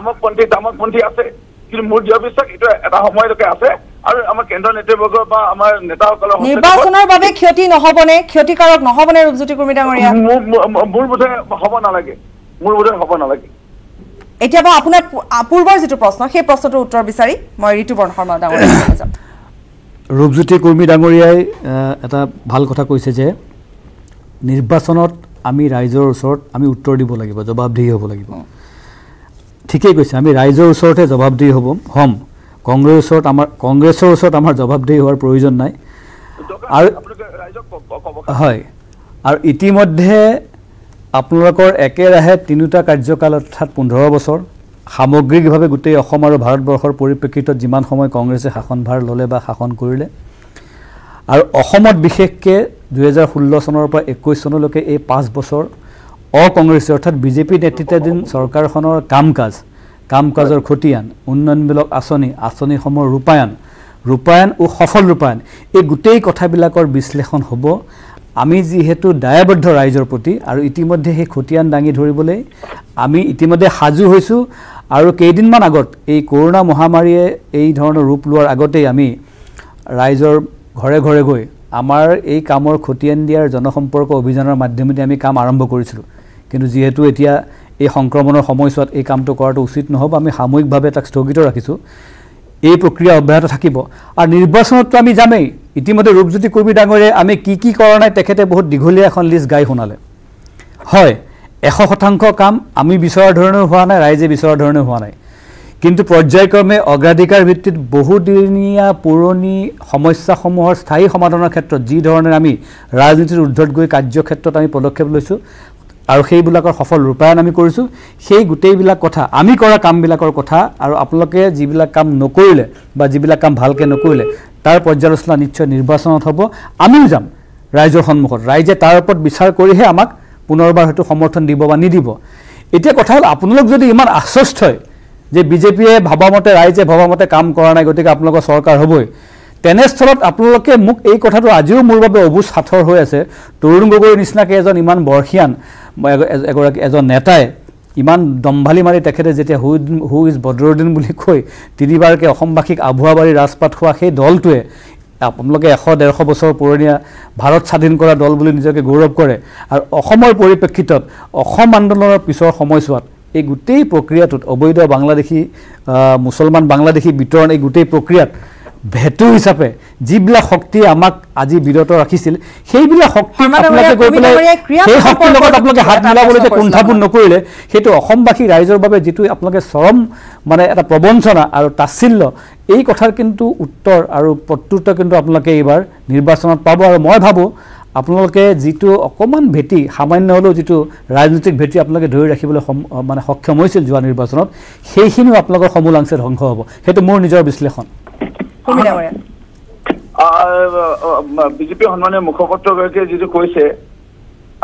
আমকপন্থী তামকপন্থী আছে কিন্তু মোৰ দৃঢ় বিশ্বাস এইটো এটা সময়লৈকে আছে আৰু আমাৰ কেন্দ্ৰীয় নেতৃবৰ্গ বা আমাৰ নেতাসকলৰ নিৰ্বাচনৰ বাবে ক্ষতি নহবনে ক্ষতিকাৰক নহবনে ৰূপজ্যোতি কুৰ্মী ডাঙৰীয়া মোৰ বোধে হ'ব নালাগে মোৰ বোধে হ'ব নালাগে এতিয়া বা আপোনাৰ পূৰ্বৰ যিটো প্ৰশ্ন সেই প্ৰশ্নটো উত্তৰ বিচাৰি মই ঋতুপৰ্ণ শৰ্মা ডাঙৰীয়ালৈ যাম ৰূপজ্যোতি কুৰ্মী ডাঙৰীয়াই এটা ভাল কথা কৈছে যে নিৰ্বাচনত আমি ৰাইজৰ ওচৰত আমি উত্তৰ দিব লাগিব জবাবদিহি হ'ব লাগিব ঠিকই কৈছে আমি ৰাইজৰ ওচৰতে জবাবদিহি হ'ম কংগ্ৰেছৰ ওচৰত আমাৰ জবাবদিহি হোৱাৰ প্ৰয়োজন নাই হয় আৰু ইতিমধ্যে আপোনালোকৰ একেৰাহে ৩টা কাৰ্যকাল অৰ্থাৎ ১৫ বছৰ সামগ্ৰিকভাৱে গোটেই অসম আৰু ভাৰতবৰ্ষৰ পৰিপ্ৰেক্ষিতত যিমান সময় কংগ্ৰেছে শাসনভাৰ ল'লে বা শাসন কৰিলে আৰু অসমত বিশেষকৈ ২০১৬ চনৰ পৰা ২১ চনলৈকে এই ৫ বছৰ অকংগ্ৰেছ অৰ্থাৎ বিজেপি নেতৃত্বাধীন চৰকাৰখনৰ কাম কাজৰ খতিয়ান উন্নয়নমূলক আঁচনিসমূহ ৰূপায়ণ সফল ৰূপায়ণ এই গোটেই কথাবিলাকৰ বিশ্লেষণ হ'ব आमी जीहेतु दायबद्ध राइजर प्रति और इतिमध्ये खतियान दांगी धरिबले आमी इतिमध्ये हाजू होइसु और केइदिनमान आगत ए कोरोना महामारीये ए धৰণৰ रूप लोৱাৰ आगते आमी राइजर घरे घरे गई आमार ए कामर खतियान दियार जनसम्पर्क अभियाনৰ माध्यमेদি आमी काम आरम्भ কৰিছিলোঁ किन्तु जीहेतु এতিয়া এই সংক্ৰমণৰ সময়ছোৱাত এই কামটো কৰাটো উচিত নহ'ব আমি সাময়িকভাৱে তাক স্থগিত ৰাখিছোঁ এই প্ৰক্ৰিয়া অব্যাহত থাকিব আৰু নিৰ্বাচনতো আমি জামেই ইতিমধ্যে ৰূপজ্যোতি কবি ডাঙৰে আমি কি কি কৰা নাই তেখেতে বহুত দীঘলীয়া এখন লিষ্ট গাই শুনালে হয় 100% কাম আমি বিচাৰ ধৰণৰ হোৱা নাই ৰাইজে বিচাৰ ধৰণৰ হোৱা নাই কিন্তু পৰ্যায়ক্ৰমে অগ্ৰাধিকাৰ ভিত্তিত বহুদিনীয়া পুৰণি সমস্যাসমূহৰ স্থায়ী সমাধানৰ ক্ষেত্ৰত যি ধৰণে আমি ৰাজনীতিৰ উদ্ধত গৈ কাৰ্যক্ষেত্ৰত আমি পদক্ষেপ লৈছো और সেইবিলাকৰ সফল ৰূপায়ণ আমি কৰিছো সেই গুটেইবিলাক কথা আমি কৰা কামবিলাকৰ কথা আৰু আপোনালোকে যিবিলাক কাম নকৰিলে বা যিবিলাক কাম ভালকে নকৰিলে তাৰ পৰ্যালোচনা নিশ্চয় নিৰ্বাচনত হ'ব আমিও যাম ৰাইজৰ সন্মুখত ৰাইজে তাৰ ওপৰত বিচাৰ কৰিহে আমাক পুনৰবাৰ হয়তো সমৰ্থন দিব বা নিদিব এতিয়া কথা হল আপোনালোক যদি ইমান আশ্বস্ত হয় যে বিজেপিয়ে ভাবামতে ৰাইজে ভাবামতে কাম কৰা নাই গতিকে আপোনালোকৰ চৰকাৰ হ'বই তেনেস্থলত আপোনালোকে মোক এই কথাটো আজিও মোৰ বাবে অবুজ হাতৰ হৈ আছে তৰুণ গগৈৰ নিচিনাকৈ এজন ইমান বৰ্ষিয়ান এজন নেতাই ইমান দম্ভালি মাৰি তেখেতে যেতিয়া হু ইজ বদৰুদ্দিন বুলি কৈ তিনিবাৰকে অসমবাসীক আভুৱাবাৰী ৰাজপাত খোৱা সেই দলটোৱে আপোনালোকে 100-150 বছৰ পুৰণীয়া ভাৰত স্বাধীন কৰা দল বুলি নিজকে গৌৰৱ কৰে আৰু অসমৰ পৰিপ্ৰেক্ষিতত অসম আন্দোলনৰ পিছৰ সময়ছোৱাত এই গোটেই প্ৰক্ৰিয়াটোত অবৈধ বাংলাদেশী মুছলমান বাংলাদেশী বিতৰণ এই গোটেই প্ৰক্ৰিয়াত भेटु हिसाबे जीवला शक्ति आमाक आजि बिरत राखिसिल सेइबिला शक्ति आपनाके गय पेले सेइ शक्ति लगत आपनाके हात मिलाबोले जे कुण्ठापुन नकरिले हेतु असमबासी राइजर भाबे जेतु आपनाके चरम माने एटा प्रबंचना आरो तासिल्य एइ कथार किन्तु उत्तर आरो प्रत्युत्तर किन्तु आपनाके एबार निर्वाचनत पाबो आरो मय भाबो आपनालोके जेतु अकमान भेटी सामान्य हलो जेतु राजनीतिक भेटी आपनाके धरि राखिबोले माने सक्षम होइसिल जुवा निर्वाचनत सेइखिनिओ आपनालोकर समूलांशे ध्वंस हबो हेतु मोर निजर विश्लेषण বিজেপি সন্মানীয় মুখপাত্ৰগৰাকীয়ে যিটো কৈছে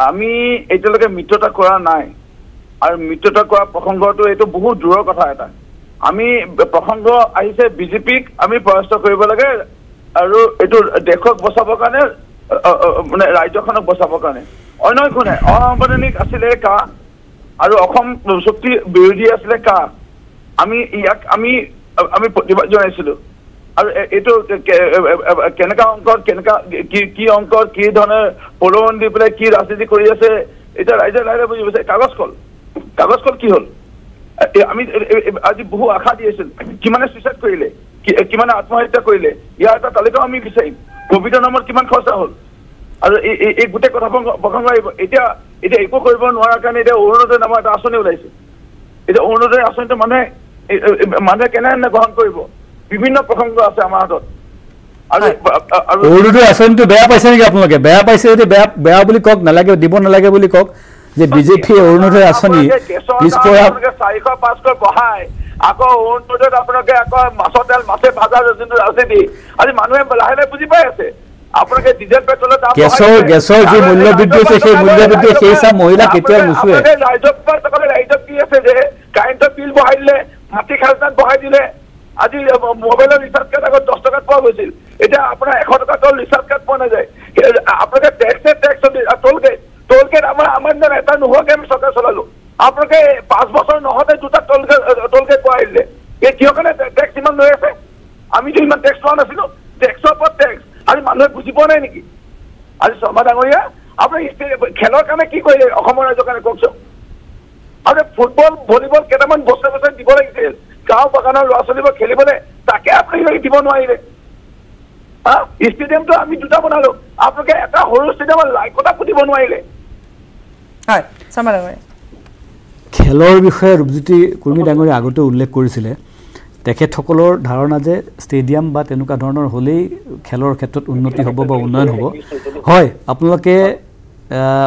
আমি এতিয়ালৈকে মিত্ৰতা কৰা নাই আৰু মিত্ৰতা কৰা প্ৰসংগটো এটো বহুত দূৰৰ কথা এটা আমি প্ৰসংগ আহিছে বিজেপিক আমি পৰাস্ত কৰিব লাগে আৰু এটো দেশক বচাবৰ কাৰণে মানে ৰাজ্যখনক বচাবৰ কাৰণে অন্য কোনে অসাংবিধানিক আছিলে কা আৰু অসম শক্তি বিৰোধী আছিলে কা আমি ইয়াক আমি আমি প্ৰতিবাদ জনাইছিলো আৰু এটো কেনেকা অংকৰ কেনেকা কি অংকৰ কি ধৰণৰ পলৱন দি পলে কি ৰাজনীতি কৰি আছে এটা ৰাইজে লাইলে বুজি আছে কাগজ কল কি হল আমি আজি বহু আশা দিছিল কিমানে সুইচাইড কৰিলে কিমানে আত্মহত্যা কৰিলে ইয়াৰ এটা তালিকা আমি বিচাৰিম কোভিডৰ নামত কিমান খৰচা হল আৰু এই গুটে কথা বকং এতিয়া একো কৰিব নোৱাৰা কাৰণে এতিয়া অৰুণোদয় নামৰ এটা আঁচনি ওলাইছে এতিয়া অৰুণোদয় আঁচনিটো মানে কেনেনে গ্ৰহণ কৰিব विभिन्न प्रसंग আছে আমাৰ হাতত আৰু ওৰুটো আছেনটো বেয়া পাইছে নেকি আপোনালোকে বেয়া পাইছে যদি বেয়া বুলি কক নালাগে দিব নালাগে বুলি কক যে বিজেপি ওৰুটো আছেনি পিছপৰা 400-500 বহাই আকৌ ওৰুটো আপোনালোকে আকৌ মাছৰ তেল মাছে ভাজা যোনটো আছে দি আজি মানুহে লাহে বুজি পাই আছে আপোনালোকে ডিজেল পেট্ৰলৰ দাম গেছৰ যে মূল্য বৃদ্ধি হৈছে সেই মূল্য বৃদ্ধি সেইসা মহিলা কেতিয়া নুচুৱে ৰাইজক পৰ তকলে ৰাইজক কি আছে যে কাৰেণ্টৰ বিল বহাই দিলে মাটি খাজনাত বহাই দিলে आज मोबाइल रिचार्ज कार्ड आगे 10 टका पा गई अपना 100 टका टोल रिचार्ज कार्ड पा ना जाए टैक्स टोल गेट नेता नोहक सरकार चलाल आप 5 बचर नहते दूटा टोल गेट पाले ये किहर टैक्स इन लगे आम तो इन टैक्स पा ना टैक्सर पर टैक्स आज मानुए बुझी पा ना निकी आज शर्मा डांगरिया अपने खेल कि राइजर कौन अरे फुटबल भलिबल केटामान बसे बसे দিব লাগিছিল গাঁও বাগানৰ লছলিবা খেলিবলে তাকে আপুনি দিব নোৱাৰিলে হ্যাঁ স্টেডিয়ামটো আমি দুটা বনালো আপোনাকে এটা হৰু স্টেডিয়ামৰ লাইকটা পুতিব নোৱাৰিলে হয় সমাদৰে খেলৰ বিষয়ে ৰূপজ্যোতি কৰ্মী ডাঙৰে আগতে উল্লেখ কৰিছিলে তেখেত সকলৰ ধাৰণা যে স্টেডিয়াম বা তেনুকা ধৰণৰ হলেই খেলৰ ক্ষেত্ৰত উন্নতি হ'ব বা উন্নয়ন হ'ব হয় আপোনালোকে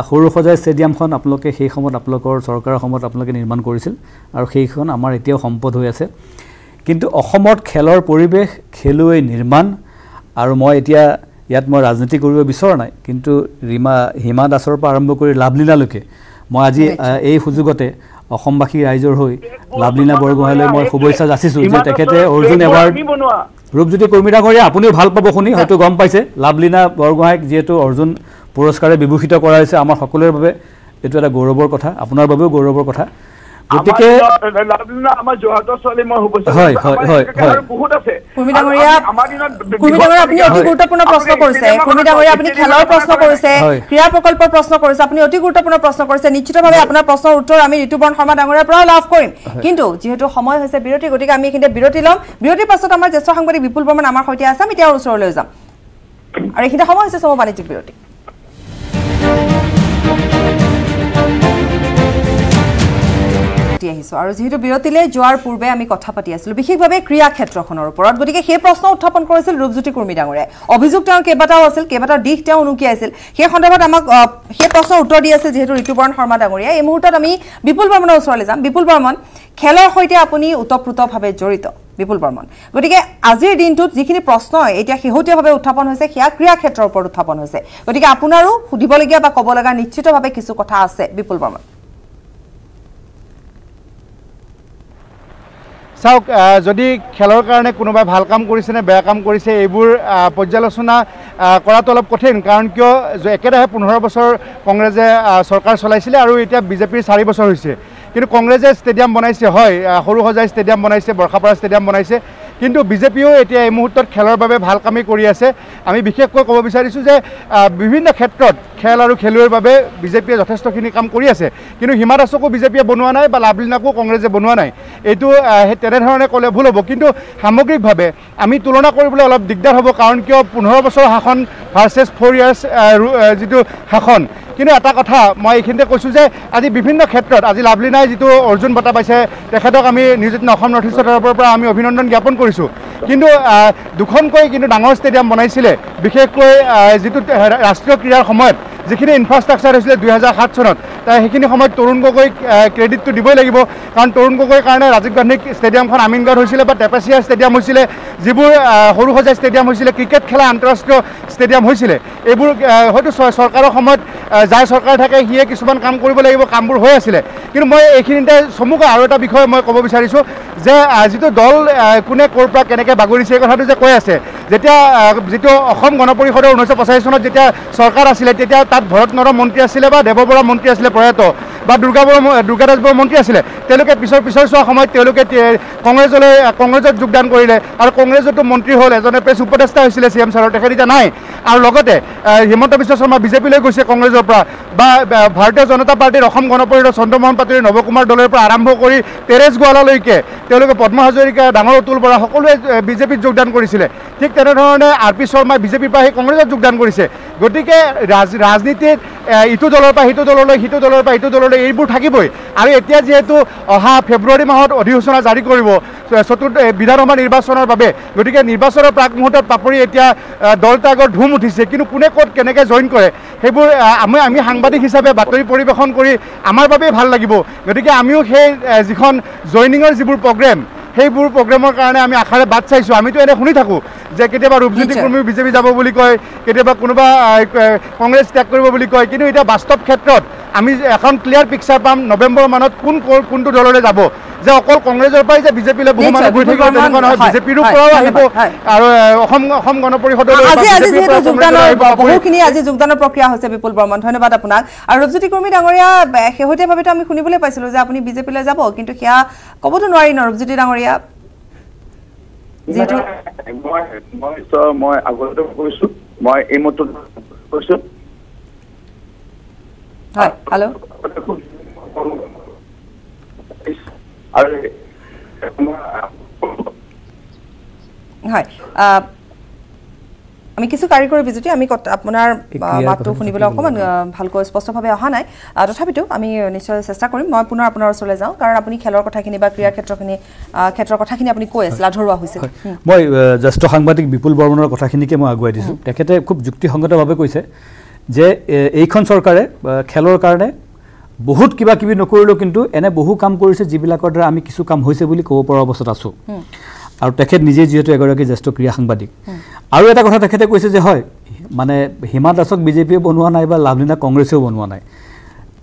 সৰুসজাই স্টেডিয়ামখন আপোনালোকে সেই সময়ত আপোনালোকৰ চৰকাৰৰ সময়ত আপোনালোকে নিৰ্মাণ কৰিছিল আৰু সেইখন আমাৰ এতিয়াও সম্পদ হৈ আছে কিন্তু অসমত খেলৰ পৰিৱেশ খেলুৱৈ নিৰ্মাণ আৰু মই এতিয়া ইয়াত মই ৰাজনীতি কৰিব বিচৰা নাই কিন্তু হিমা দাসৰ পৰা আৰম্ভ কৰি লাভলীনালৈকে মই আজি এই সুযোগতে অসমবাসী ৰাইজৰ হৈ লাভলীনা বৰগোহাঁইলৈ মই শুভেচ্ছা যাচিছোঁ যে তেখেতে অৰ্জুন এৱাৰ্ড ৰূপজ্যোতি কৰ্মী ডাঙৰীয়া আপুনিও ভাল পাব শুনি হয়তো গম পাইছে লাভলীনা বৰগোহাঁইক যিহেতু অৰ্জুন পুরস্কারে বিভূষিত করা হয়েছে আমার সকলের ভাবে এটা একটা গৌরবের কথা আপনার ভাবেও গৌরবের কথা গতিকে আমার জহাদর সলি মই উপস্থিত হয় হয় হয় বহুত আছে কুমিডাঙরিয়া আপনি অতি গুরুত্বপূর্ণ প্রশ্ন কৰিছে কুমিডাঙৰিয়া আপনি খেলৰ প্ৰশ্ন কৰিছে ক্ৰীড়া প্ৰকল্পৰ প্ৰশ্ন কৰিছে আপুনি অতি গুৰুত্বপূৰ্ণ প্ৰশ্ন কৰিছে নিশ্চিতভাৱে আপোনাৰ প্ৰশ্নৰ উত্তৰ আমি ঋতুপৰ্ণ শৰ্মা ডাঙৰীয়াৰ পৰা লাভ কৰিম কিন্তু যেহেতু সময় হৈছে বিৰতি গতিকে আমি এখনতে বিৰতি লম বিৰতিৰ পাছত আমাৰ জ্যেষ্ঠ সাংবাদিক বিপুল বৰ্মন আমাৰ সৈতে আছে আমি তেওঁৰ ওচৰলৈ যাম আৰু এখনতে সময় হৈছে সম বাণিজ্যিক বিৰতি আৰু যেহেতু বিৰতিলে যোৱাৰ পূৰ্বে আমি কথা পাতি আছিলোঁ বিশেষভাৱে ক্ৰীড়া ক্ষেত্ৰখনৰ ওপৰত গতিকে সেই প্ৰশ্ন উত্থাপন কৰিছিল ৰূপজ্যোতি কুৰ্মী ডাঙৰীয়াই অভিযোগ তেওঁৰ কেবাটাও আছিল কেবাটাও দিশ তেওঁ অনুকিয়াইছিল সেই সন্দৰ্ভত আমাক সেই প্ৰশ্ন উত্তৰ দি আছে যেহেতু ঋতুপৰ্ণ শৰ্মা ডাঙৰীয়া এই মুহূৰ্তত আমি বিপুল বৰ্মনৰ ওচৰলৈ যাম বিপুল বৰ্মন খেলৰ সৈতে আপুনি উতপ্ৰোতভাৱে জড়িত বিপুল বৰ্মন গতিকে আজিৰ দিনটোত যিখিনি প্ৰশ্ন এতিয়া শেহতীয়াভাৱে উত্থাপন হৈছে সেয়া ক্ৰীড়া ক্ষেত্ৰৰ ওপৰত উত্থাপন হৈছে গতিকে আপোনাৰো সুধিবলগীয়া বা ক'বলগা নিশ্চিতভাৱে কিছু কথা আছে বিপুল বৰ্মন চাওক যদি খেলৰ কাৰণে কোনোবা ভাল কাম কৰিছে নে বেয়া কাম কৰিছে এইবোৰ পৰ্যালোচনা কৰাটো অলপ কঠিন কাৰণ কিয় একেৰাহে 15 বছৰ কংগ্ৰেছে চৰকাৰ চলাইছিলে আৰু এতিয়া বিজেপিৰ 4 বছৰ হৈছে কিন্তু কংগ্ৰেছে ষ্টেডিয়াম বনাইছে হয় সৰু সজাই ষ্টেডিয়াম বনাইছে বৰখাপাৰা ষ্টেডিয়াম বনাইছে কিন্তু বিজেপিও এতিয়া এই মুহূৰ্তত খেলৰ বাবে ভাল কামই কৰি আছে আমি বিশেষকৈ ক'ব বিচাৰিছোঁ যে বিভিন্ন ক্ষেত্ৰত খেল আৰু খেলুৱৈৰ বাবে বিজেপিয়ে যথেষ্টখিনি কাম কৰি আছে কিন্তু হিমা দাসকো বিজেপিয়ে বনোৱা নাই বা লাভলীনাকো কংগ্ৰেছে বনোৱা নাই এইটো তেনেধৰণে ক'লে ভুল হ'ব কিন্তু সামগ্ৰিকভাৱে আমি তুলনা কৰিবলৈ অলপ দিগদাৰ হ'ব কাৰণ কিয় 15 বছৰ শাসন ভাৰ্চেছ 4 ইয়াৰ্ছ যিটো শাসন কিন্তু এটা কথা মই এইখিনিতে কৈছোঁ যে আজি বিভিন্ন ক্ষেত্ৰত আজি লাভলীনাই যিটো অৰ্জুন বঁটা পাইছে তেখেতক আমি নিউজিত অসম নৰ্থ ইষ্টৰ তৰফৰ পৰা আমি অভিনন্দন জ্ঞাপন কৰিছোঁ কিন্তু দুখনকৈ কিন্তু ডাঙৰ ষ্টেডিয়াম বনাইছিলে বিশেষকৈ যিটো ৰাষ্ট্ৰীয় ক্ৰীড়াৰ সময়ত যিখিনি ইনফ্ৰাষ্ট্ৰাকচাৰ হৈছিলে 2007 চনত তাই সেইখিনি সময়ত তৰুণ গগৈক ক্ৰেডিটটো দিবই লাগিব কাৰণ তৰুণ গগৈৰ কাৰণে ৰাজীৱ গান্ধী ষ্টেডিয়ামখন আমিনগড় হৈছিলে বা টেপাচিয়া ষ্টেডিয়াম হৈছিলে যিবোৰ সৰু সজাই ষ্টেডিয়াম হৈছিলে ক্ৰিকেট খেলা আন্তঃৰাষ্ট্ৰীয় ষ্টেডিয়াম হৈছিলে এইবোৰ হয়তো চৰকাৰৰ সময়ত যাৰ চৰকাৰ থাকে সিয়ে কিছুমান কাম কৰিব লাগিব কামবোৰ হৈ আছিলে কিন্তু মই এইখিনিতে চমুকৈ আৰু এটা বিষয় মই ক'ব বিচাৰিছোঁ যে যিটো দল কোনে ক'ৰ পৰা কেনেকৈ বাগৰিছে এই কথাটো যে কৈ আছে যেতিয়া যিটো অসম গণ পৰিষদৰ 1985 চনত যেতিয়া চৰকাৰ আছিলে তেতিয়া তাত ভৰত নৰম মন্ত্ৰী আছিলে বা দেৱ বৰা মন্ত্ৰী আছিলে প্ৰয়াত বা দুৰ্গাদাস বৰা মন্ত্ৰী আছিলে তেওঁলোকে পিছৰ চোৱা সময়ত তেওঁলোকে কংগ্ৰেছত যোগদান কৰিলে আৰু কংগ্ৰেছতো মন্ত্ৰী হ'ল এজনে প্ৰেছ উপদেষ্টা হৈছিলে চি এম ছাৰৰ তেখেত এতিয়া নাই আৰু লগতে হিমন্ত বিশ্ব শৰ্মা বিজেপিলৈ গৈছে কংগ্ৰেছৰ পৰা বা ভাৰতীয় জনতা পাৰ্টীৰ অসম গণ পৰিষদৰ চন্দ্ৰমোহন পাটোৰী নৱকুমাৰ দলৰ পৰা আৰম্ভ কৰি তেৰেজ গোৱালালৈকে তেওঁলোকে পদ্মা হাজৰিকা ডাঙৰ অতুল বৰা সকলোৱে বিজেপিত যোগদান কৰিছিলে ঠিক তেনেধৰণে আৰ পি শৰ্মাই বিজেপিৰ পৰা সেই কংগ্ৰেছত যোগদান কৰিছে গতিকে ৰাজনীতিত ইটো দলৰ পৰা সিটো দললৈ সিটো দলৰ পৰা ইটো দললৈ এইবোৰ থাকিবই আৰু এতিয়া যিহেতু অহা ফেব্ৰুৱাৰী মাহত অধিসূচনা জাৰি কৰিব চতুৰ্থ বিধানসভা নিৰ্বাচনৰ বাবে গতিকে নিৰ্বাচনৰ প্ৰাক মুহূৰ্তত পাপৰি এতিয়া দল ত্যাগৰ ধুম উঠিছে কিন্তু কোনে ক'ত কেনেকৈ জইন কৰে সেইবোৰ আমি সাংবাদিক হিচাপে বাতৰি পৰিৱেশন কৰি আমাৰ বাবেই ভাল লাগিব গতিকে আমিও সেই যিখন জইনিঙৰ যিবোৰ প্ৰগ্ৰেম সেইবোৰ প্ৰগ্ৰেমৰ কাৰণে আমি আশাৰে বাট চাইছোঁ আমিতো এনে শুনি থাকোঁ যে কেতিয়াবা ৰূপজ্যোতি কুৰ্মী বিজেপি যাব বুলি কয় কেতিয়াবা কোনোবা কংগ্ৰেছ ত্যাগ কৰিব বুলি কয় কিন্তু এতিয়া বাস্তৱ ক্ষেত্ৰত আমি এখন ক্লিয়াৰ পিকচাৰ পাম নৱেম্বৰ মানত কোনটো দললৈ যাব যে অকল কংগ্ৰেছৰ পৰাই যে বিজেপিলৈ বহু মানুহ গৈ থাকিব তেনেকুৱা নহয় বিজেপিৰ পৰাও আহিব আৰু অসম গণ পৰিষদলৈ আজি যোগদানৰ প্ৰক্ৰিয়া হৈছে বিপুল বৰ্মন ধন্যবাদ আপোনাক আৰু ৰূপজ্যোতি কুৰ্মী ডাঙৰীয়া শেহতীয়াভাৱেতো আমি শুনিবলৈ পাইছিলোঁ যে আপুনি বিজেপিলৈ যাব কিন্তু সেয়া ক'বতো নোৱাৰি ন ৰূপজ্যোতি ডাঙৰীয়া যিটো মই আগতে কৈছোঁ মই এই মতে কৈছোঁ হয় হেল্ল' আৰু হয় আমি কিছু কাৰিকৰী বিজুতি আমি আপোনাৰ মাতটো শুনিবলৈ অকণমান ভালকৈ স্পষ্টভাৱে অহা নাই তথাপিতো আমি নিশ্চয় চেষ্টা কৰিম মই পুনৰ আপোনাৰ ওচৰলৈ যাওঁ কাৰণ আপুনি খেলৰ কথাখিনি বা ক্ৰীড়া ক্ষেত্ৰৰ কথাখিনি আপুনি কৈ আছিল আধৰুৱা হৈছিল মই জ্যেষ্ঠ সাংবাদিক বিপুল বৰ্মনৰ কথাখিনিকে মই আগুৱাই দিছোঁ তেখেতে খুব যুক্তিসংগতভাৱে কৈছে যে এইখন চৰকাৰে খেলৰ কাৰণে বহুত কিবা কিবি নকৰিলেও কিন্তু এনে বহু কাম কৰিছে যিবিলাকৰ দ্বাৰা আমি কিছু কাম হৈছে বুলি ক'ব পৰা অৱস্থাত আছোঁ আৰু তেখেত নিজে যিহেতু এগৰাকী জ্যেষ্ঠ ক্ৰীড়া সাংবাদিক আৰু এটা কথা তেখেতে কৈছে যে হয় মানে হিমা দাসক বিজেপিয়ে বনোৱা নাই বা লাভলীনা কংগ্ৰেছেও বনোৱা নাই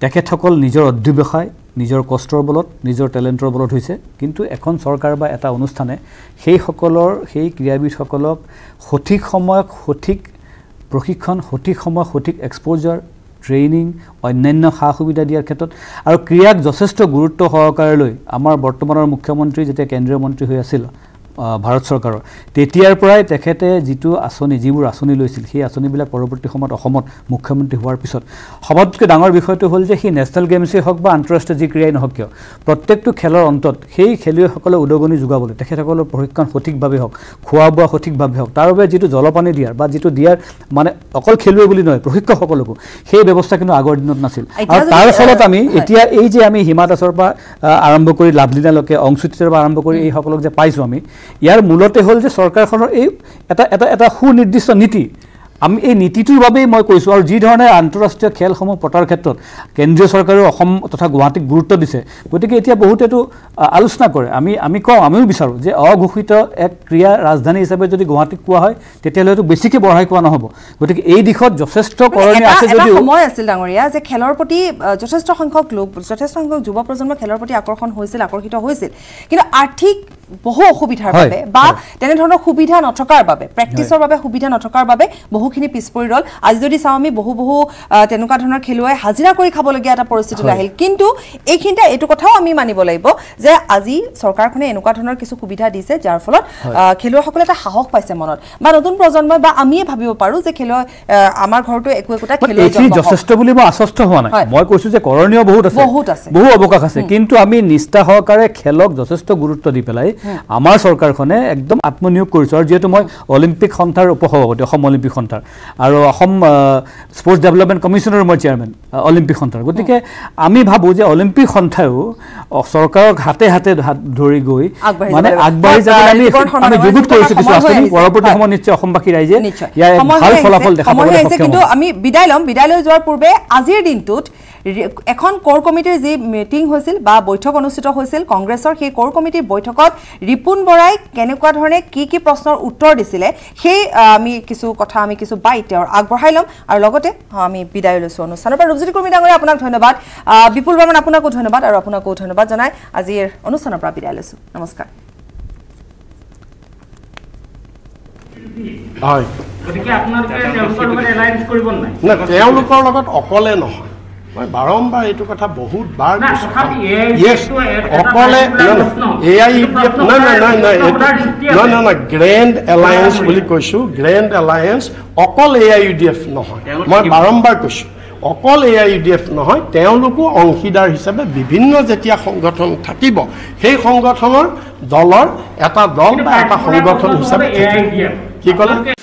তেখেতসকল নিজৰ অধ্যৱসায় নিজৰ কষ্টৰ বলত নিজৰ টেলেণ্টৰ বলত হৈছে কিন্তু এখন চৰকাৰ বা এটা অনুষ্ঠানে সেইসকলৰ সেই ক্ৰীড়াবিদসকলক সঠিক সময়ত সঠিক प्रशिक्षण सठिक समय सठिक एक्सपोजर ट्रेनिंग अन्य खा सुविधा दियार क्षेत्र और क्रिया यथेष्ट गुरुत्व सहकारे आम बर्तमान मुख्यमंत्री जैसे केंद्रीय मंत्री भारत सरकार तखते जी आँचनी जीव आँचनी ली आँचनीब परवर्ती समय मुख्यमंत्री हर पद सबतक डाँगर विषय हल नेशनल गेम्से हक आंतराष्ट्रीय जी क्रियाई नहक क्या प्रत्येक खेल अंत खेलुए उदगनि जोगाबले प्रशिक्षण सठिक हक खुआ बुआ सठिक हक तार जी जलपानी दियार जी दियार मानने अक खेलुए नए प्रशिक्षक व्यवस्था क्योंकि आगर दिन ना तार फलत आम हिमा दासर आरम्भ कर लाभलीना लगे अंशुतर आरम्भ कर पासी आम यार मूलते हल जो सरकार सुनिर्दिष्ट नीति आम ये नीतिटर बारे मैं कैसा और जीधरणे आंतराष्ट्रीय खेल समूह पतार क्षेत्र केंद्रीय सरकारें तथा गुवाहाटीक गुरुत्व दिसे गए बहुत आलोचना करे कमी विचार जो अघोषित एक क्रिया राजधानी हिसाब से जो गुवाहाटीक क्या तो बेसिक बढ़ाई क्या ना गति के दिशा यथेष्ट समय डांगरिया खेलर प्रति यथेष्ट संख्यक लोक यथेष्ट संख्यक युवा प्रजन्म खेलर प्रति आकर्षण आकर्षित किन्तु आर्थिक बहु असुविधार सुविधा नथकार प्रेक्टिसर सुविधा नथकार बहुखिनि पिछ परि रल आज जदि सामी बहु बहु तेनुका धरनर खेलुवाई हाजिरा करि खाबलगिया एटा परिस्थिति आहिल किन्तु एखिनटा एटु कथाओ आमी मानिब लागिब जे आजि सरकारखने एनुका धरनर किछु सुविधा दिसे जार फलत खेलुवाईসকলে এটা সাহস পাইছে মনত বা নতুন প্ৰজন্ম বা আমিয়ে ভাবিব পাৰো যে খেলুৱাই আমাৰ ঘৰটো একো একোটা খেলুৱাই জন্ম হয় যথেষ্ট বুলি মই আশ্বস্ত হোৱা নাই মই কৈছো যে কৰণীয় বহুত আছে বহু অবকাশ আছে কিন্তু আমি নিষ্ঠা সহকাৰে খেলক যথেষ্ট গুৰুত্ব দি পেলাই আমাৰ চৰকাৰখনে একদম আত্মনিয়োগ কৰিছে আৰু যেটো মই অলিম্পিক সন্থাৰ উপসভাপতি অসম অলিম্পিক সন্থাৰ আৰু অসম স্পৰ্টছ ডেভেলপমেণ্ট কমিশনৰ মই চেয়াৰম্যান অলিম্পিক সন্থাৰ গতিকে আমি ভাবো যে অলিম্পিক সন্থাও চৰকাৰক হাতে হাতে ধৰি গৈ মানে আগবাঢ়ি যাবলৈ আমি যুগুত কৰিছো কিছু আছেনি পৰৱৰ্তী সময় নিশ্চয় অসমবাসী ৰাইজে ইয়াৰ ভাল ফলাফল দেখা পাব কিন্তু আমি বিদায় লৈ যোৱাৰ পূৰ্বে আজিৰ দিনটোত এখন কোৰ কমিটিৰ যে মিটিং হৈছিল বা বৈঠক অনুষ্ঠিত হৈছিল কংগ্ৰেছৰ সেই কোৰ কমিটিৰ বৈঠকত ৰিপুন বৰাই কেনেকুৱা ধৰণে কি প্ৰশ্নৰ উত্তৰ দিছিলে সেই আমি কিছু কথা আমি কিছু বাইট আৰু আগবঢ়াই লম আৰু লগতে আমি বিদায় লৈছো অনুষ্ঠানৰ পৰা ৰূপজ্যোতি কৰ্মী ডাঙৰীয়া আপোনাক ধন্যবাদ বিপুল বৰ্মন আপোনাকো ধন্যবাদ আৰু আপোনাকো ধন্যবাদ জনাই আজিৰ অনুষ্ঠানৰ পৰা বিদায় লৈছো নমস্কাৰ হয় গতিকে আপোনালোকে তেওঁলোকৰ লগত এলায়েন্স কৰিব নাই না তেওঁলোকৰ লগত অকলে নহয় मैं बारम्बार ये कथा बहुत बार ना ग्रेंड एलायंस ग्रेंड एलायंस अकल AIUDF नहय मैं बारम्बार कैसा अकल AIUDF नहय अंशीदार हिसाबे विभिन्न जेतिया संगठन थाकिब सेइ संगठनर दलर एटा दल बा एटा संगठन हिसाबे कि कला